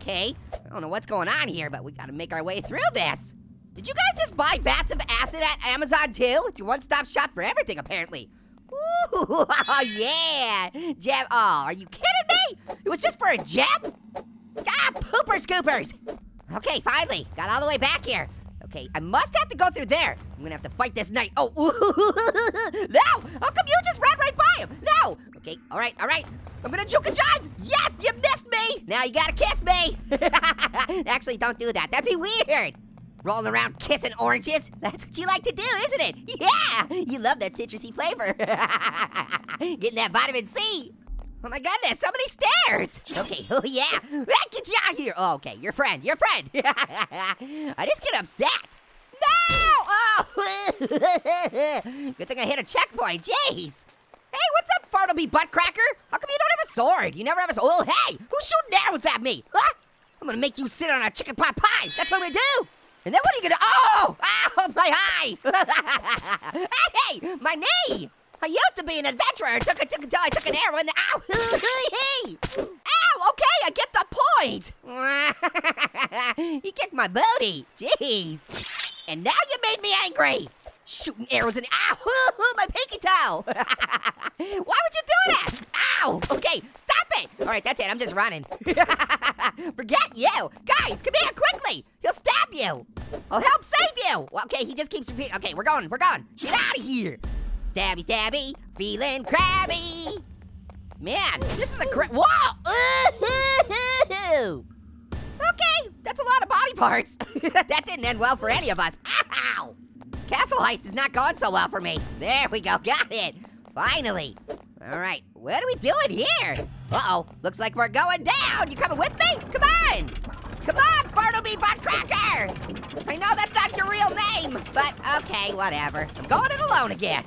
Okay, I don't know what's going on here, but we gotta make our way through this. Did you guys just buy vats of acid at Amazon too? It's a one-stop shop for everything, apparently. Ooh, oh yeah, jam, oh, are you kidding me? It was just for a jam? Ah, pooper scoopers. Okay, finally, got all the way back here. Okay, I must have to go through there. I'm gonna have to fight this knight. Oh, no, how come you just ran right by him? No, okay, all right. I'm gonna juke and jive. Yes, you missed me. Now you gotta kiss me. Actually, don't do that. That'd be weird. Rolling around kissing oranges. That's what you like to do, isn't it? Yeah, you love that citrusy flavor. Getting that vitamin C. Oh my goodness, so many stairs. Okay, oh yeah, that gets you out here. Oh, okay, your friend. I just get upset. No! Oh! Good thing I hit a checkpoint, jeez. Hey, what's up, Fartleby Buttcracker? How come you don't have a sword? You never have a sword. Oh, hey, who's shooting arrows at me? Huh? I'm gonna make you sit on a chicken pot pie. That's what we do. And then what are you gonna, oh, my eye. Hey, my knee. I used to be an adventurer until I took an arrow in the, ow. Ow, you, okay, I get the point. You get my booty, jeez. And now you made me angry. Shooting arrows and ow, my pinky toe. Why would you do that? Ow, okay, stop it. All right, that's it, I'm just running. Forget you. Guys, come here quickly. He'll stab you. I'll help save you. Well, okay, he just keeps repeating. Okay, we're going. Get out of here. Stabby, stabby, feeling crabby. Man, this is a crap. Whoa! Okay, that's a lot of body parts. That didn't end well for any of us. Ow! Castle heist is not going so well for me. There we go, got it. Finally. All right, what are we doing here? Uh-oh, looks like we're going down. You coming with me? Come on! Come on, Bartleby Butt Cracker! I know that's not your real name, but okay, whatever. I'm going it alone again.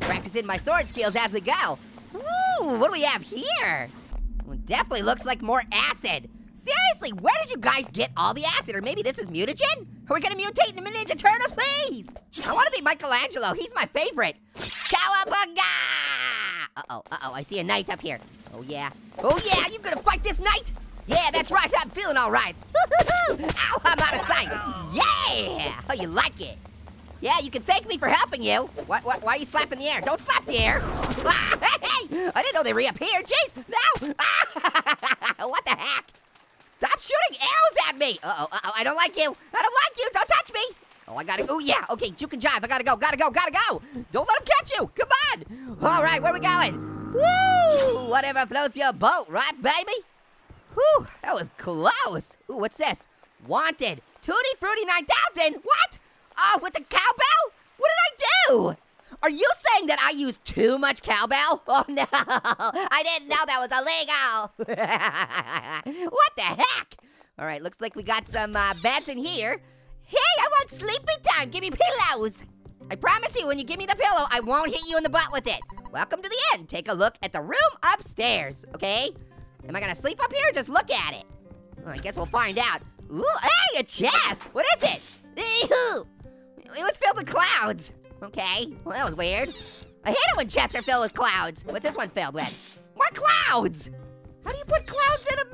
Practicing my sword skills as we go. Ooh, what do we have here? Well, definitely looks like more acid. Seriously, where did you guys get all the acid? Or maybe this is mutagen? Are we gonna mutate into Ninja Turtles, please? I wanna be Michelangelo, he's my favorite. Cowabunga! Uh-oh, I see a knight up here. Oh yeah. Oh yeah, you gonna fight this knight? Yeah, that's right, I'm feeling all right. Ow, I'm out of sight. Yeah, oh, you like it? Yeah, you can thank me for helping you. What, why are you slapping the air? Don't slap the air. Ah, hey, I didn't know they reappeared, jeez, no. Ah, what the heck? Stop shooting arrows at me. Uh-oh, I don't like you. I don't like you, don't touch me. Oh, I gotta, oh yeah, okay, juke and jive. I gotta go. Don't let him catch you, come on. All right, where are we going? Woo, whatever floats your boat, right, baby? Whew, that was close. Ooh, what's this? Wanted, Tutti Frutti 9000, what? Oh, with the cowbell? What did I do? Are you saying that I used too much cowbell? Oh no, I didn't know that was illegal. What the heck? All right, looks like we got some beds in here. Hey, I want sleepy time, give me pillows. I promise you, when you give me the pillow, I won't hit you in the butt with it. Welcome to the inn. Take a look at the room upstairs, okay? Am I gonna sleep up here or just look at it? Well, I guess we'll find out. Ooh, hey, a chest! What is it? Ew. It was filled with clouds. Okay, well that was weird. I hate it when chests are filled with clouds. What's this one filled with? More clouds! How do you put clouds in a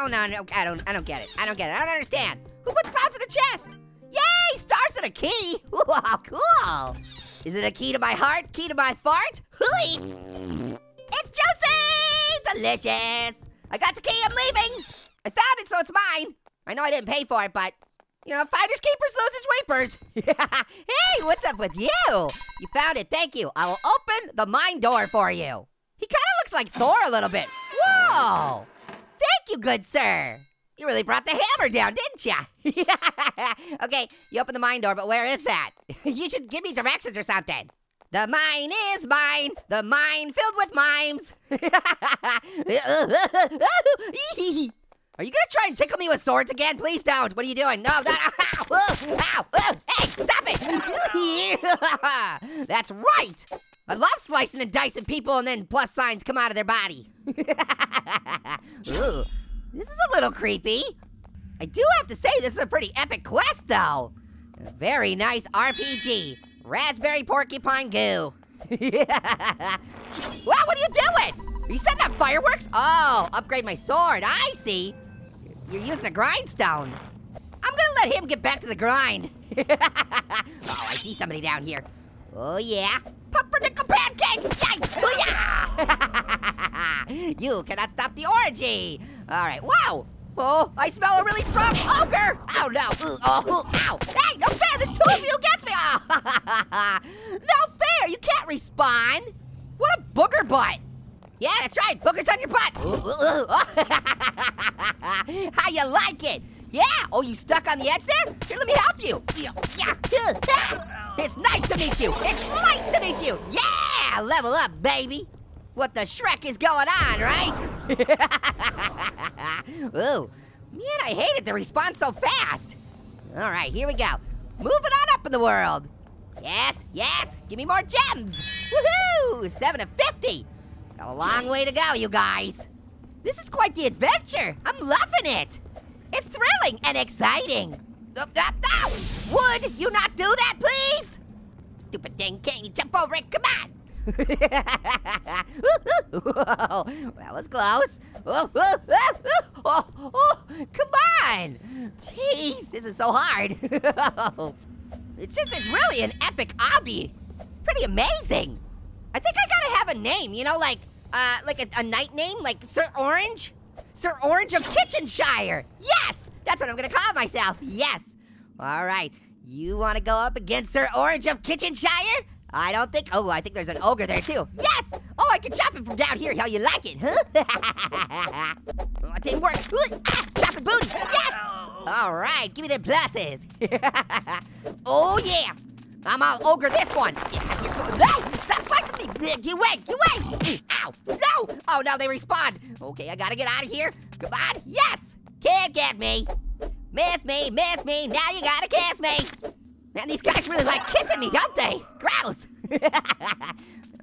oh no, I don't get it. I don't understand. Who puts clouds in a chest? Yay, stars and a key! Wow, cool! Is it a key to my heart, key to my fart? Hooey! It's juicy! Delicious! I got the key, I'm leaving! I found it, so it's mine. I know I didn't pay for it, but you know, finders, keepers, losers, reapers. Hey, what's up with you? You found it, thank you. I will open the mine door for you. He kind of looks like Thor a little bit. Whoa! Thank you, good sir. You really brought the hammer down, didn't you? Okay, you open the mine door, but where is that? You should give me directions or something. The mine is mine, the mine filled with mimes. Are you gonna try and tickle me with swords again? Please don't. What are you doing? No, that. Ow, hey, stop it. That's right. I love slicing and dicing people and then plus signs come out of their body. Ooh, this is a little creepy. I do have to say this is a pretty epic quest though. A very nice RPG. Raspberry porcupine goo. Wow, what are you doing? Are you setting up fireworks? Oh, upgrade my sword, I see. You're using a grindstone. I'm gonna let him get back to the grind. Oh, I see somebody down here. Oh yeah, pumpernickel pancakes, yikes, booyah! You cannot stop the orgy. All right, wow. Oh, I smell a really strong ogre. Oh no, oh, ow. Hey, no fair, there's two of you against me. Oh. No fair, you can't respawn. What a booger butt. Yeah, that's right, boogers on your butt. Ooh. How you like it? Yeah, oh, you stuck on the edge there? Here, let me help you. It's nice to meet you, it's nice to meet you. Yeah, level up, baby. What the Shrek is going on, right? Ooh, man, I hate it, they respond so fast. All right, here we go. Moving on up in the world. Yes, yes, give me more gems. Woohoo, 7 of 50. A long way to go, you guys. This is quite the adventure. I'm loving it. It's thrilling and exciting. Would you not do that, please? Stupid thing, can't you jump over it? Come on. Whoa, that was close. Oh, oh, oh, oh, come on! Jeez, this is so hard. It's really an epic obby. It's pretty amazing. I think I gotta have a name, you know, like a night name, like Sir Orange? Sir Orange of Kitchenshire. Yes, that's what I'm gonna call myself, yes. All right, you wanna go up against Sir Orange of Kitchenshire? I don't think, oh, I think there's an ogre there too. Yes! Oh, I can chop it from down here, how you like it, huh? Oh, it didn't work. Ah, chopping booties, yes! All right, give me the pluses. Oh yeah, I'm all ogre this one. Hey, stop slicing me, get away, get away. Ow, no, oh no, they respawned. Okay, I gotta get out of here, come on, yes! Can't get me. Miss me, now you gotta kiss me. Man, these guys really like kissing me, don't they? Gross!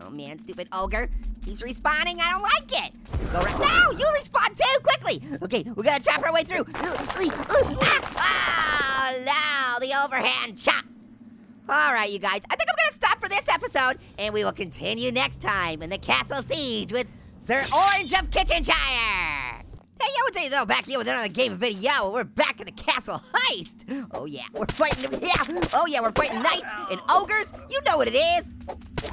Oh man, stupid ogre keeps respawning. I don't like it. Go right now. You respawn too quickly. Okay, we gotta chop our way through. Oh no, the overhand chop. All right, you guys. I think I'm gonna stop for this episode, and we will continue next time in the Castle Siege with Sir Orange of Kitchenshire. Hey, yo, what's up, back here with another game of video. We're back in the castle heist. Oh yeah, we're fighting, yeah. Oh yeah, we're fighting knights and ogres. You know what it is.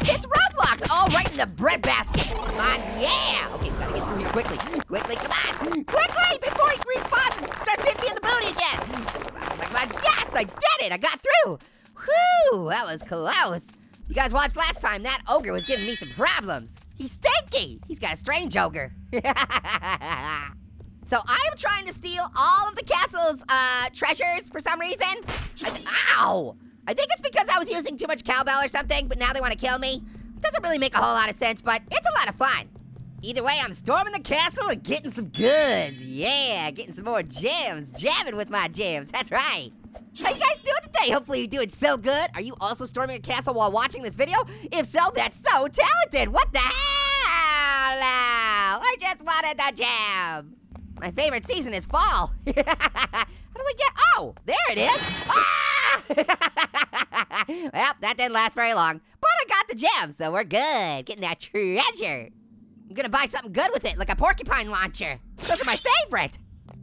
It's Roblox, all right in the breadbasket. Come on, yeah. Okay, we gotta get through here quickly. Quickly, come on. Quickly, before he respawns and starts hitting me in the booty again. Come on, yes, I did it, I got through. Whew, that was close. You guys watched last time, that ogre was giving me some problems. He's stinky, he's got a strange ogre. So I'm trying to steal all of the castle's treasures for some reason. Ow! I think it's because I was using too much cowbell or something, but now they want to kill me. It doesn't really make a whole lot of sense, but it's a lot of fun. Either way, I'm storming the castle and getting some goods. Yeah, getting some more gems, jamming with my gems, that's right. How you guys doing today? Hopefully you're doing so good. Are you also storming a castle while watching this video? If so, that's so talented. What the hell? I just wanted the gem. My favorite season is fall. How do we get, oh, there it is. Ah! Well, that didn't last very long, but I got the gem, so we're good. Getting that treasure. I'm gonna buy something good with it, like a porcupine launcher. Those are my favorite.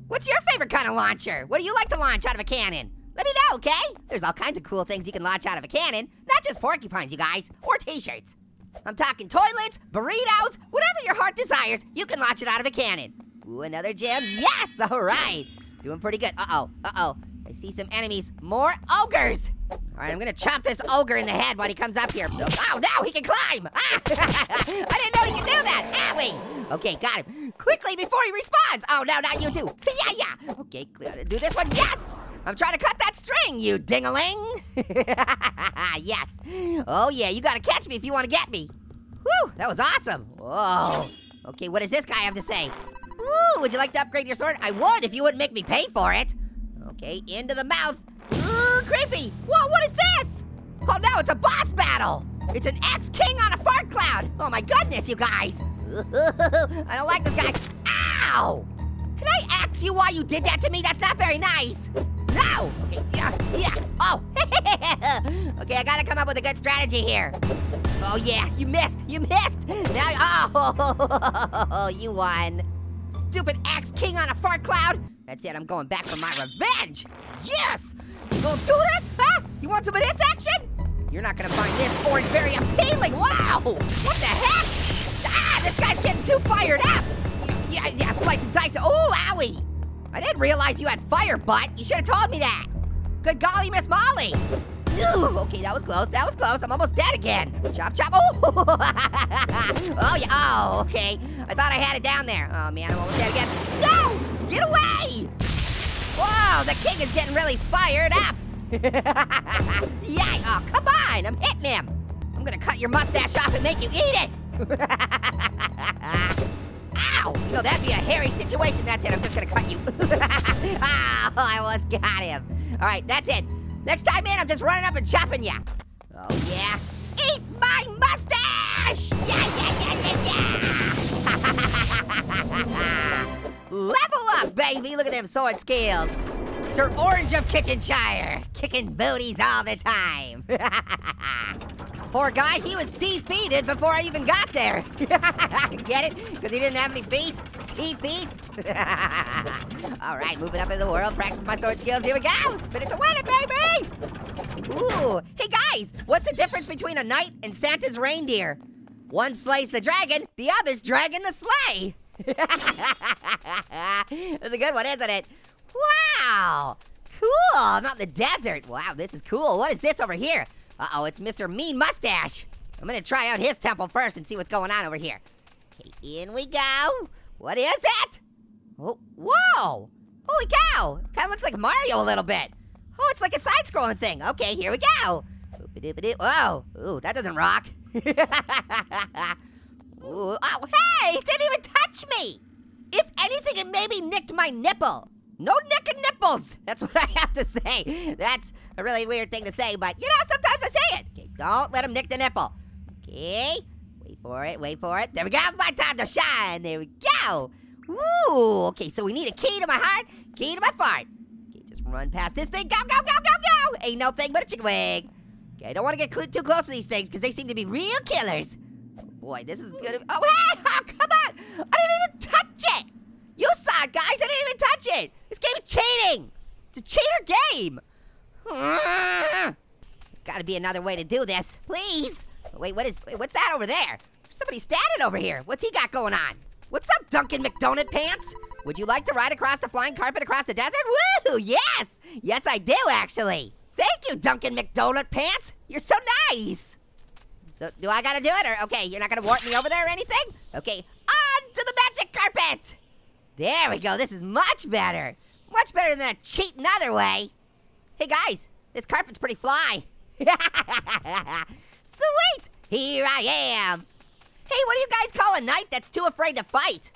What's your favorite kind of launcher? What do you like to launch out of a cannon? Let me know, okay? There's all kinds of cool things you can launch out of a cannon, not just porcupines, you guys, or t-shirts. I'm talking toilets, burritos, whatever your heart desires, you can launch it out of a cannon. Ooh, another gem, yes, all right. Doing pretty good, uh-oh, uh-oh. I see some enemies, more ogres. All right, I'm gonna chop this ogre in the head when he comes up here. Oh, no, he can climb. Ah. I didn't know he could do that, owie. Okay, got him. Quickly, before he responds. Oh, no, not you too. Yeah, yeah. Okay, do this one, yes. I'm trying to cut that string, you ding-a-ling. Yes. Oh, yeah, you gotta catch me if you wanna get me. Whew, that was awesome. Whoa. Okay, what does this guy have to say? Ooh, would you like to upgrade your sword? I would if you wouldn't make me pay for it. Okay, into the mouth. Ooh, creepy. Whoa, what is this? Oh no, it's a boss battle. It's an X-King on a fart cloud. Oh my goodness, you guys. I don't like this guy. Ow! Can I ask you why you did that to me? That's not very nice. No! Okay, yeah, oh. Okay, I gotta come up with a good strategy here. Oh yeah, you missed. Now, oh, you won. Stupid axe king on a fart cloud. That's it, I'm going back for my revenge. Yes! You gonna do this, huh? You want some of this action? You're not gonna find this orange very appealing. Wow! What the heck? Ah, this guy's getting too fired up. Yeah, slice and dice. Oh, owie. I didn't realize you had fire, but you should have told me that. Good golly, Miss Molly. Ooh, okay, that was close, that was close. I'm almost dead again. Chop, chop, oh! Oh, yeah, oh, okay. I thought I had it down there. Oh, man, I'm almost dead again. No, get away! Whoa, the king is getting really fired up. Yeah, oh, come on, I'm hitting him. I'm gonna cut your mustache off and make you eat it. Ow, you know, that'd be a hairy situation. That's it, I'm just gonna cut you. Oh, I almost got him. All right, that's it. Next time, man, I'm just running up and chopping ya. Oh, yeah. Eat my mustache! Yeah, yeah, yeah, yeah, yeah! Level up, baby! Look at them sword skills. Sir Orange of Kitchenshire, kicking booties all the time. Poor guy, he was defeated before I even got there. Get it? Because he didn't have any feet? Defeat? All right, moving up in the world, practice my sword skills. Here we go. Spin it to win it, baby. Ooh. Hey, guys, what's the difference between a knight and Santa's reindeer? One slays the dragon, the other's dragging the sleigh. That's a good one, isn't it? Wow. Cool, I'm out in the desert. Wow, this is cool. What is this over here? Uh-oh, it's Mr. Mean Mustache. I'm gonna try out his temple first and see what's going on over here. Okay, in we go. What is it? Oh, whoa, holy cow. Kinda looks like Mario a little bit. Oh, it's like a side-scrolling thing. Okay, here we go. Whoa, ooh, that doesn't rock. Ooh. Oh, hey, it didn't even touch me. If anything, it maybe nicked my nipple. No neck and nipples. That's what I have to say. That's a really weird thing to say, but you know, sometimes I say it. Okay, don't let him nick the nipple. Okay, wait for it, wait for it. There we go, my time to shine. There we go. Ooh, okay, so we need a key to my heart, key to my fart. Okay, just run past this thing. Go, go, go, go, go. Ain't no thing but a chicken wing. Okay, I don't want to get too close to these things because they seem to be real killers. Oh, boy, this is gonna be, oh, hey, oh, come on. I didn't even touch it. You saw it, guys, I didn't even touch it. This game is cheating. It's a cheater game. There's gotta be another way to do this, please. Wait, what's that over there? Somebody's standing over here. What's he got going on? What's up, Duncan McDonut Pants? Would you like to ride across the flying carpet across the desert? Woo, yes. Yes, I do, actually. Thank you, Duncan McDonut Pants. You're so nice. So, do I gotta do it, or, okay, you're not gonna warp me over there or anything? Okay, on to the magic carpet. There we go, this is much better. Much better than that cheating other way. Hey guys, this carpet's pretty fly. Sweet, here I am. Hey, what do you guys call a knight that's too afraid to fight?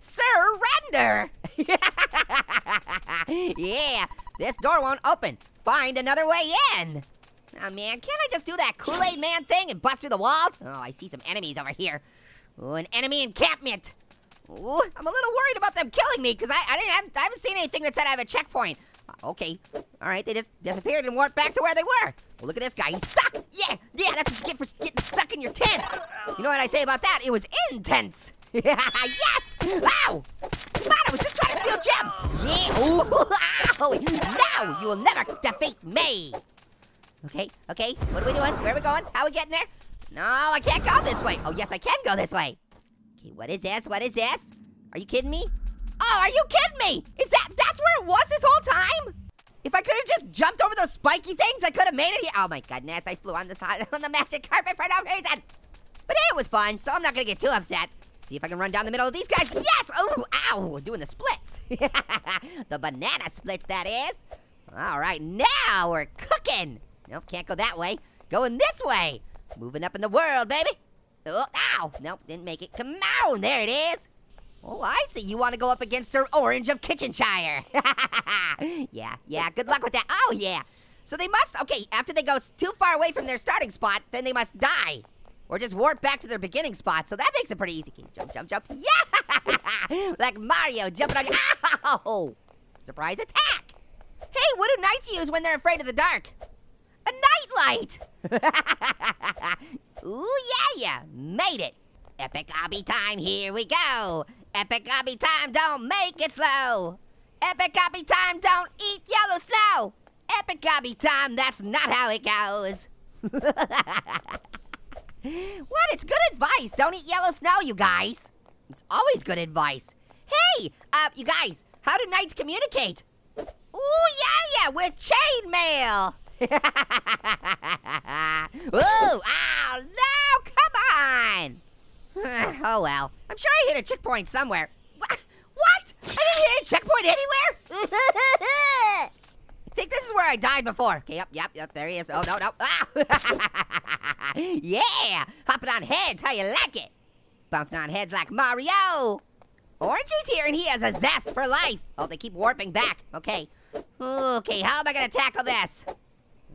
Surrender. Yeah, this door won't open. Find another way in. Oh man, can't I just do that Kool-Aid man thing and bust through the walls? Oh, I see some enemies over here. Oh, an enemy encampment. Ooh, I'm a little worried about them killing me because I haven't seen anything that said I have a checkpoint. Okay, all right, they just disappeared and warped back to where they were. Well, look at this guy, he's stuck. Yeah, yeah, that's what you get for getting stuck in your tent. You know what I say about that? It was intense. Yes! Ow! Come on, I was just trying to steal gems. Yeah, ooh, no, you will never defeat me. Okay, okay, what are we doing? Where are we going? How are we getting there? No, I can't go this way. Oh, yes, I can go this way. What is this? What is this? Are you kidding me? Oh, are you kidding me? Is that's where it was this whole time? If I could have just jumped over those spiky things, I could have made it here. Oh my goodness, I flew on the side on the magic carpet for no reason. But hey, it was fun, so I'm not gonna get too upset. See if I can run down the middle of these guys. Yes! Oh, ow, doing the splits. The banana splits, that is. All right, now we're cooking. Nope, can't go that way. Going this way. Moving up in the world, baby. Oh, ow, nope, didn't make it. Come on, there it is. Oh, I see, you wanna go up against Sir Orange of Kitchenshire. Yeah, yeah, good luck with that. Oh, yeah. So they must, okay, after they go too far away from their starting spot, then they must die. Or just warp back to their beginning spot, so that makes it pretty easy. Can you jump, jump, jump? Yeah! Like Mario jumping on you. Ow! Surprise attack! Hey, what do knights use when they're afraid of the dark? A nightlight! Ooh, yeah, yeah, made it. Epic obby time, here we go. Epic obby time, don't make it slow. Epic obby time, don't eat yellow snow. Epic obby time, that's not how it goes. What, it's good advice. Don't eat yellow snow, you guys. It's always good advice. Hey, you guys, how do knights communicate? Ooh, yeah, yeah, with chainmail. Ooh, ow, no, come on. Oh, well, I'm sure I hit a checkpoint somewhere. What? I didn't hit a checkpoint anywhere? I think this is where I died before. Okay, yep, there he is. Oh, no, ah. Yeah, hopping on heads, how you like it? Bouncing on heads like Mario. Orange is here and he has a zest for life. Oh, they keep warping back, okay. Okay, how am I gonna tackle this?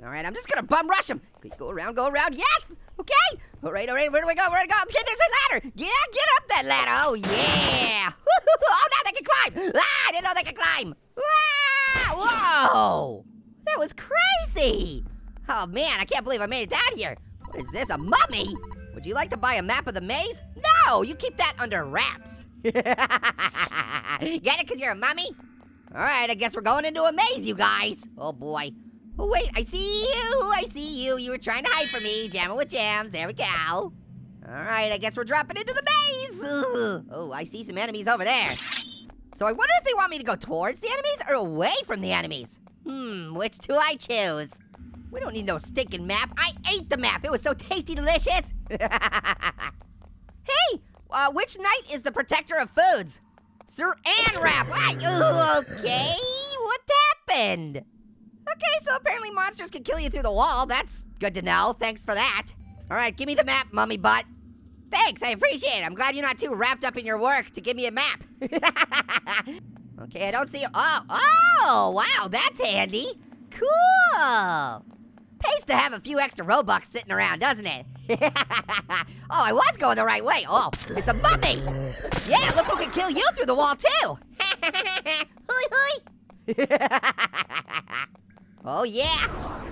All right, I'm just gonna bum rush him. Go around, yes! Okay, all right, where do we go, where do we go? Okay, there's a ladder, yeah, get up that ladder, oh yeah! Oh, now they can climb! Ah, I didn't know they could climb! Ah, whoa! That was crazy! Oh man, I can't believe I made it down here. What is this, a mummy? Would you like to buy a map of the maze? No, you keep that under wraps. Get it, cause you're a mummy? All right, I guess we're going into a maze, you guys. Oh boy. Oh wait, I see you, I see you. You were trying to hide from me, jamming with jams, there we go. All right, I guess we're dropping into the maze. Ugh. Oh, I see some enemies over there. So I wonder if they want me to go towards the enemies or away from the enemies. Which do I choose? We don't need no stinking map. I ate the map, it was so tasty delicious. Hey, which knight is the protector of foods? Sir Anrap, okay, what happened? Okay, so apparently monsters can kill you through the wall. That's good to know, thanks for that. All right, give me the map, mummy butt. Thanks, I appreciate it. I'm glad you're not too wrapped up in your work to give me a map. Okay, I don't see, oh, wow, that's handy. Cool. Pays to have a few extra Robux sitting around, doesn't it? Oh, I was going the right way. Oh, it's a mummy. Yeah, look who can kill you through the wall too. Hoi, hoi. Oh yeah.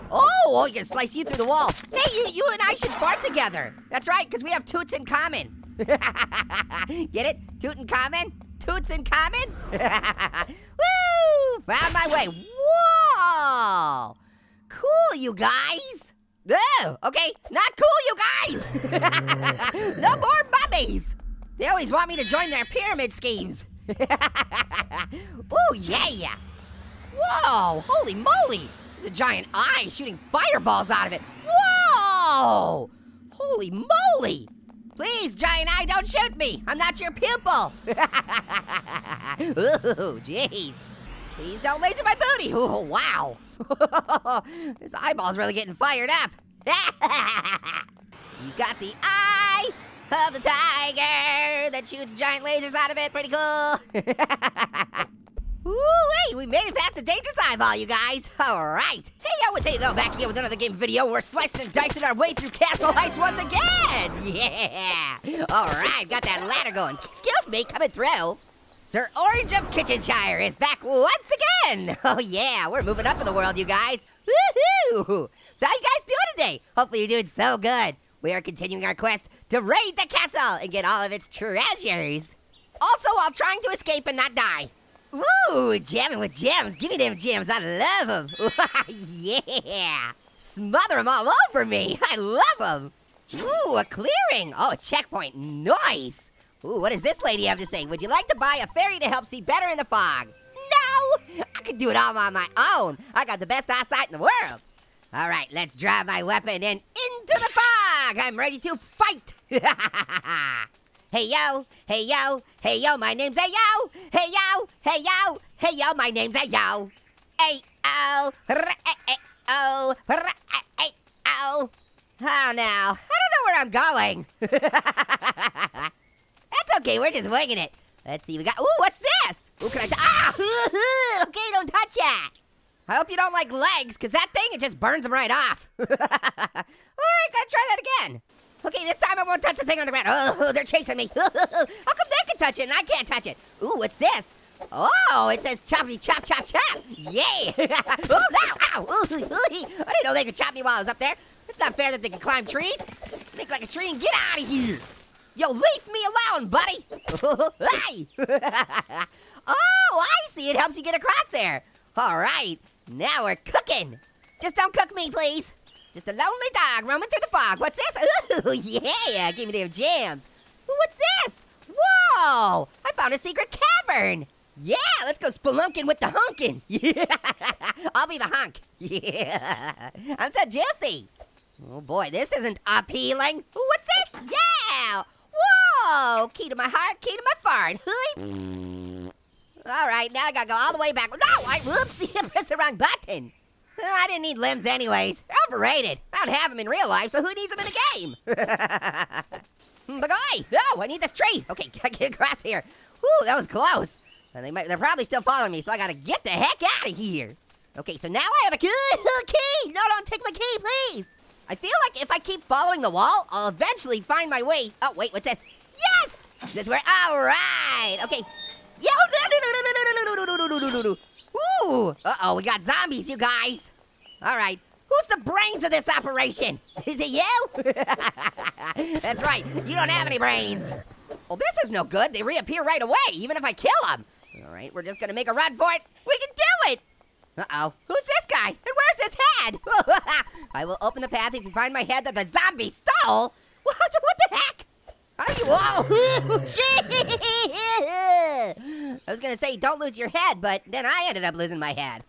Oh, I can slice you through the wall. Hey, you and I should fart together. That's right, because we have toots in common. Get it? Toot in common? Toots in common? Woo! Found my way. Whoa! Cool, you guys. Oh, okay, not cool, you guys. No more mummies. They always want me to join their pyramid schemes. Ooh, yeah. Whoa, holy moly. There's a giant eye shooting fireballs out of it. Whoa, holy moly. Please, giant eye, don't shoot me. I'm not your pupil. Ooh, jeez. Please don't laser my booty. Oh, wow. This eyeball's really getting fired up. You got the eye of the tiger that shoots giant lasers out of it. Pretty cool. Ooh-wee, we made it past the dangerous eyeball, you guys. All right. Hey, yo, it's Aiden back again with another game video. We're slicing and dicing our way through Castle Heights once again. Yeah. All right, got that ladder going. Excuse me, coming through. Sir Orange of Kitchenshire is back once again. Oh yeah, we're moving up in the world, you guys. Woohoo! So how you guys doing today? Hopefully you're doing so good. We are continuing our quest to raid the castle and get all of its treasures. Also, while trying to escape and not die. Woo, jamming with gems. Give me them gems, I love them. Yeah. Smother them all over me, I love them. Ooh, a clearing. Oh, a checkpoint, nice. Ooh, what does this lady have to say? Would you like to buy a fairy to help see better in the fog? No, I can do it all on my own. I got the best eyesight in the world. All right, let's draw my weapon and into the fog. I'm ready to fight. Hey yo, hey yo, hey yo, my name's Ayo. Hey yo, hey yo, hey yo, my name's Ayo. Ayo, ayo, ayo. Oh no, I don't know where I'm going. That's okay, we're just winging it. Let's see, we got, ooh, what's this? Ooh, can I, ah, okay, don't touch that. I hope you don't like legs, cause that thing, it just burns them right off. All right, gotta try that again. Okay, this time I won't touch the thing on the ground. Oh, they're chasing me. How come they can touch it and I can't touch it? Ooh, what's this? Oh, it says choppity chop, chop, chop. Yeah. Oh, ow, ow. I didn't know they could chop me while I was up there. It's not fair that they can climb trees. Make like a tree and get out of here. Yo, leave me alone, buddy. Hey! Oh, I see, it helps you get across there. All right, now we're cooking. Just don't cook me, please. Just a lonely dog roaming through the fog. What's this? Ooh, yeah, give me them jams. What's this? Whoa, I found a secret cavern. Yeah, let's go spelunking with the honkin'. Yeah. I'll be the honk. Yeah, I'm so juicy. Oh boy, this isn't appealing. What's this? Yeah! Whoa, key to my heart, key to my fart. All right, now I gotta go all the way back. No, whoopsie, I pressed the wrong button. I didn't need limbs anyways, they're overrated. I don't have them in real life, so who needs them in a game? But boy, no, I need this tree. Okay, gotta get across here. Ooh, that was close. And they're probably still following me, so I gotta get the heck out of here. Okay, so now I have a key. No, don't take my key, please. I feel like if I keep following the wall, I'll eventually find my way. Oh, wait, what's this? Yes! Is this where, all right, okay. Yo, no. Ooh, uh-oh, we got zombies, you guys. All right, Who's the brains of this operation? Is it you? That's right, you don't have any brains. Well, this is no good. They reappear right away, even if I kill them. All right, we're just gonna make a run for it. We can do it! Uh-oh, who's this guy? And where's his head? I will open the path if you find my head that the zombie stole. What the heck? How do you, whoa, I was gonna say don't lose your head, but then I ended up losing my head.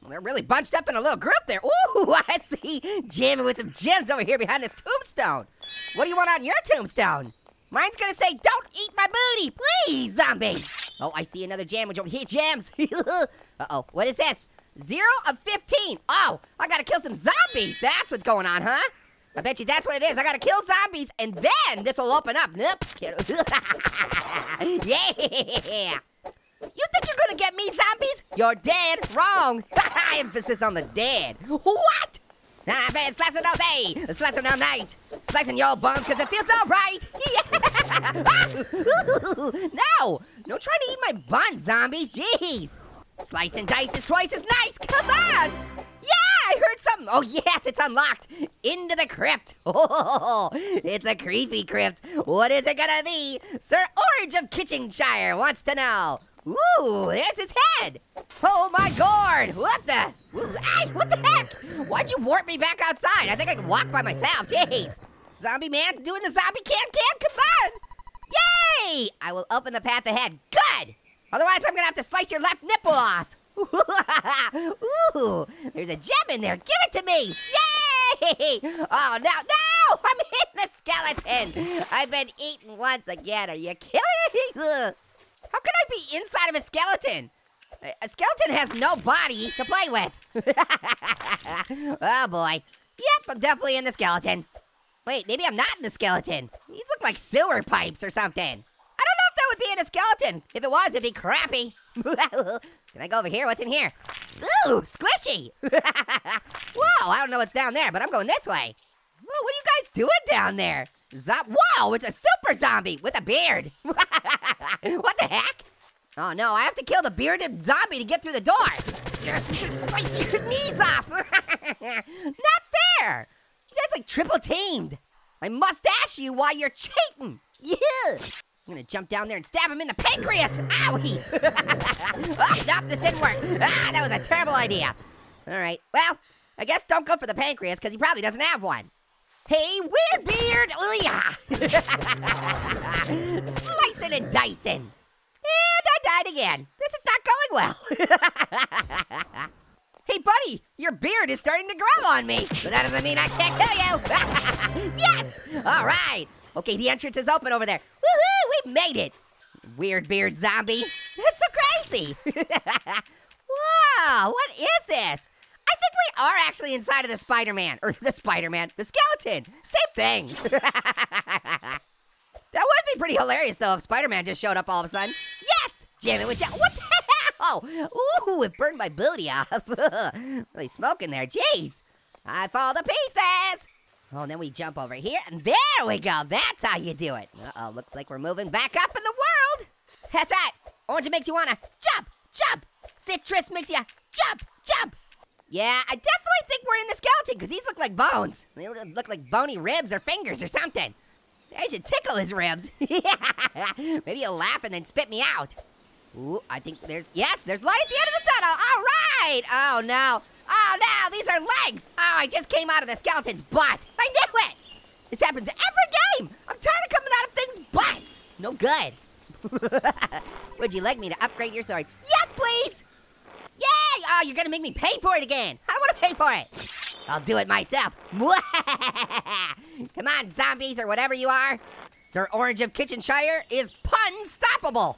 Well, they're really bunched up in a little group there. Ooh, I see Jim with some gems over here behind this tombstone. What do you want on your tombstone? Mine's gonna say, don't eat my booty, please, zombie. Oh, I see another jam, which over here, jams. Uh-oh, what is this? 0 of 15. Oh, I gotta kill some zombies. That's what's going on, huh? I bet you that's what it is. I gotta kill zombies, and then this will open up. Nope. Yeah. You think you're gonna get me, zombies? You're dead wrong. Emphasis on the dead. What? I've been slicing all day, slicing all night, slicing your bums because it feels all right. Yeah. No trying to eat my bun, zombies. Jeez. Slice and dice is twice as nice. Come on. Yeah, I heard something. Oh, yes, it's unlocked. Into the crypt. Oh, it's a creepy crypt. What is it gonna be? Sir Orange of Kitchenshire wants to know. Ooh, there's his head. Oh my god, what the? Hey, what the heck? Why'd you warp me back outside? I think I can walk by myself, jeez. Zombie man doing the zombie can, come on. Yay! I will open the path ahead, good. Otherwise, I'm gonna have to slice your left nipple off. Ooh, there's a gem in there, give it to me. Yay! Oh, no, I'm hitting the skeleton. I've been eaten once again, are you kidding me? How can I be inside of a skeleton? A skeleton has no body to play with. Oh boy. Yep, I'm definitely in the skeleton. Wait, maybe I'm not in the skeleton. These look like sewer pipes or something. I don't know if that would be in a skeleton. If it was, it'd be crappy. Can I go over here? What's in here? Ooh, squishy. Whoa, I don't know what's down there, but I'm going this way. Whoa, what are you guys doing down there? Whoa, it's a super zombie with a beard. What the heck? Oh no, I have to kill the bearded zombie to get through the door. Just slice your knees off. Not fair. You guys like triple teamed. I mustache you while you're cheating. Yeah. I'm gonna jump down there and stab him in the pancreas. Owie. Oh, nope, this didn't work. Ah, that was a terrible idea. All right, well, I guess don't go for the pancreas because he probably doesn't have one. Hey, weird beard, oh yeah. Slicing and dicing. And I died again. This is not going well. Hey buddy, your beard is starting to grow on me. But that doesn't mean I can't kill you. Yes, all right. Okay, the entrance is open over there. Woohoo, we made it. Weird beard zombie. That's so crazy. Wow, what is this? I think we are actually inside of the Spider-Man, or the Spider-Man, the skeleton. Same thing. That would be pretty hilarious though if Spider-Man just showed up all of a sudden. Yes, Jimmy, what the hell? Ooh, it burned my booty off. Really smoking there, jeez. I fall to pieces. Oh, and then we jump over here, and there we go. That's how you do it. Uh-oh, looks like we're moving back up in the world. That's right, orange makes you wanna jump, jump. Citrus makes you jump, jump. Yeah, I definitely think we're in the skeleton because these look like bones. They look like bony ribs or fingers or something. I should tickle his ribs. Maybe he'll laugh and then spit me out. Ooh, I think there's light at the end of the tunnel. All right. Oh, no. Oh, no, these are legs. Oh, I just came out of the skeleton's butt. I knew it. This happens every game. I'm tired of coming out of things' butts. No good. Would you like me to upgrade your sword? Yes, please. Yay! Oh, you're gonna make me pay for it again. I wanna pay for it. I'll do it myself. Come on, zombies or whatever you are. Sir Orange of Kitchenshire is pun-stoppable.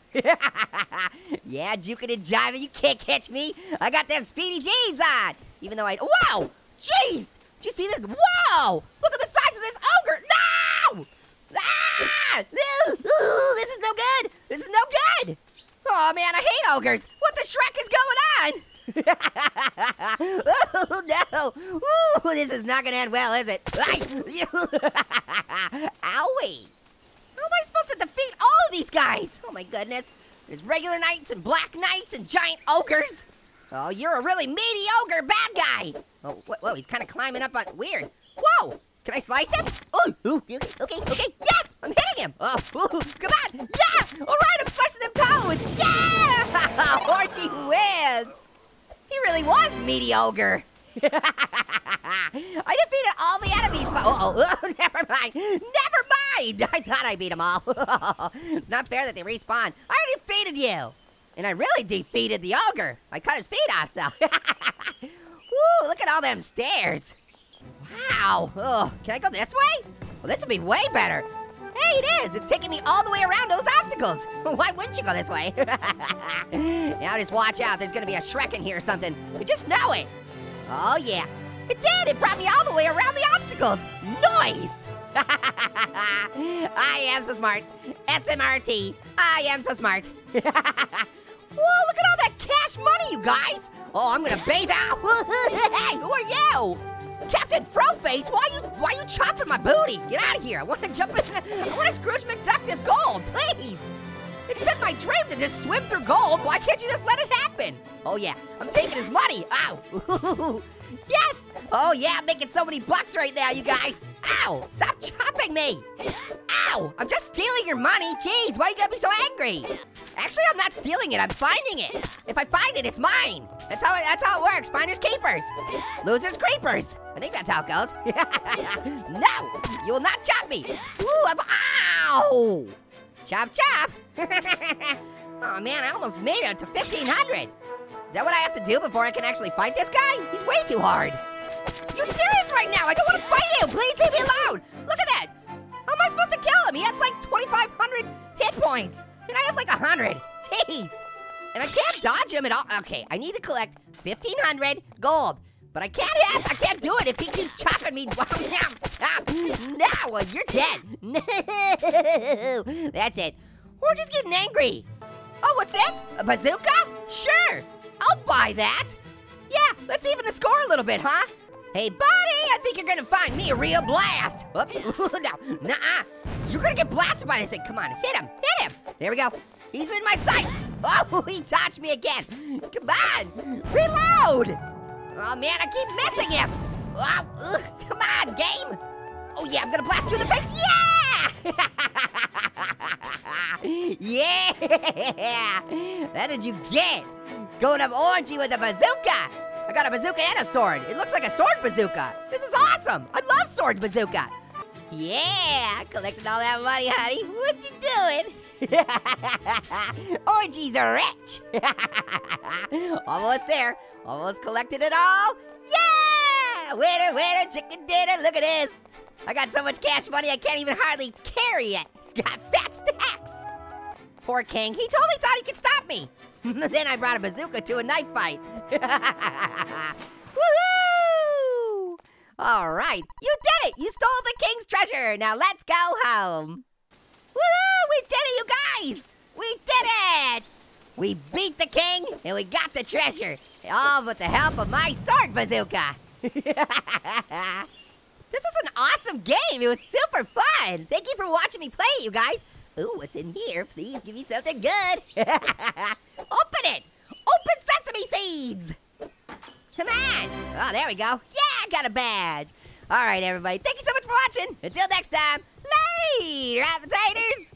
Yeah, juking and jiving, you can't catch me. I got them speedy jeans on. Even though whoa! Jeez! Did you see this? Whoa! Look at the size of this ogre. No! Ah! This is no good. This is no good. Oh man, I hate ogres. What the Shrek is going on? Oh no, ooh, this is not gonna end well, is it? Owie. How am I supposed to defeat all of these guys? Oh my goodness, there's regular knights and black knights and giant ogres. Oh, you're a really mediocre bad guy. Oh, whoa, he's kind of climbing up on, weird. Whoa, can I slice him? Oh, ooh, okay, yes, I'm hitting him. Oh, ooh, come on, yeah, all right, I'm slicing them toes. Yeah, Orgy wins. He really was mediocre. I defeated all the enemies, but oh, never mind. I thought I beat them all. It's not fair that they respawn. I already defeated you. And I really defeated the ogre. I cut his feet off, so. Woo, look at all them stairs. Wow, oh, can I go this way? Well, this would be way better. Hey, it is, it's taking me all the way around those obstacles. Why wouldn't you go this way? Now just watch out, there's gonna be a Shrek in here or something. We just know it. Oh yeah, it did, it brought me all the way around the obstacles. Nice. I am so smart, SMRT, I am so smart. Whoa, look at all that cash money, you guys. Oh, I'm gonna bathe out. Hey, who are you? Captain Froface, why you chopping my booty? Get out of here, I wanna jump in, I wanna Scrooge McDuck this gold, please. It's been my dream to just swim through gold. Why can't you just let it happen? Oh yeah, I'm taking his money, ow. Yes, oh yeah, I'm making so many bucks right now, you guys. Ow, stop chopping me. Ow, I'm just stealing your money. Jeez, why you gotta be so angry? Actually, I'm not stealing it, I'm finding it. If I find it, it's mine. That's how it works, finders keepers. Losers creepers. I think that's how it goes. No, you will not chop me. Ooh, ow. Chop, chop. Oh man, I almost made it to 1,500. Is that what I have to do before I can actually fight this guy? He's way too hard. You're serious right now? I don't want to fight you. Please leave me alone. Look at that. How am I supposed to kill him? He has like 2,500 hit points. And I have like 100. Jeez. And I can't dodge him at all. Okay, I need to collect 1,500 gold. But I can't do it if he keeps chopping me. Wow, now stop. Now, well, you're dead. No. That's it. We're just getting angry. Oh, what's this? A bazooka? Sure. I'll buy that. Yeah, let's even the score a little bit, huh? Hey, buddy, I think you're gonna find me a real blast. Oops, no, nuh-uh. You're gonna get blasted by this thing. Come on, hit him. There we go. He's in my sights. Oh, he touched me again. Come on, reload. Oh man, I keep missing him. Oh, ugh, come on, game. Oh yeah, I'm gonna blast you in the face. Yeah! Yeah! That's what you get. Going up orangey with a bazooka. I got a bazooka and a sword. It looks like a sword bazooka. This is awesome. I love sword bazooka. Yeah, collecting all that money, honey. What you doing? Orgies are rich. Almost there. Almost collected it all. Yeah! Winner, winner, chicken dinner. Look at this. I got so much cash money I can't even hardly carry it. Got fat stacks. Poor King. He totally thought he could stop me. Then I brought a bazooka to a knife fight. Woohoo! All right, you did it! You stole the king's treasure! Now let's go home. Woohoo! We did it, you guys! We did it! We beat the king and we got the treasure. All with the help of my sword bazooka. This is an awesome game. It was super fun. Thank you for watching me play it, you guys. Ooh, what's in here? Please give me something good. Open it! Open sesame seeds! Come on! Oh, there we go. Yeah, I got a badge. All right, everybody, thank you so much for watching. Until next time, later, appetizers!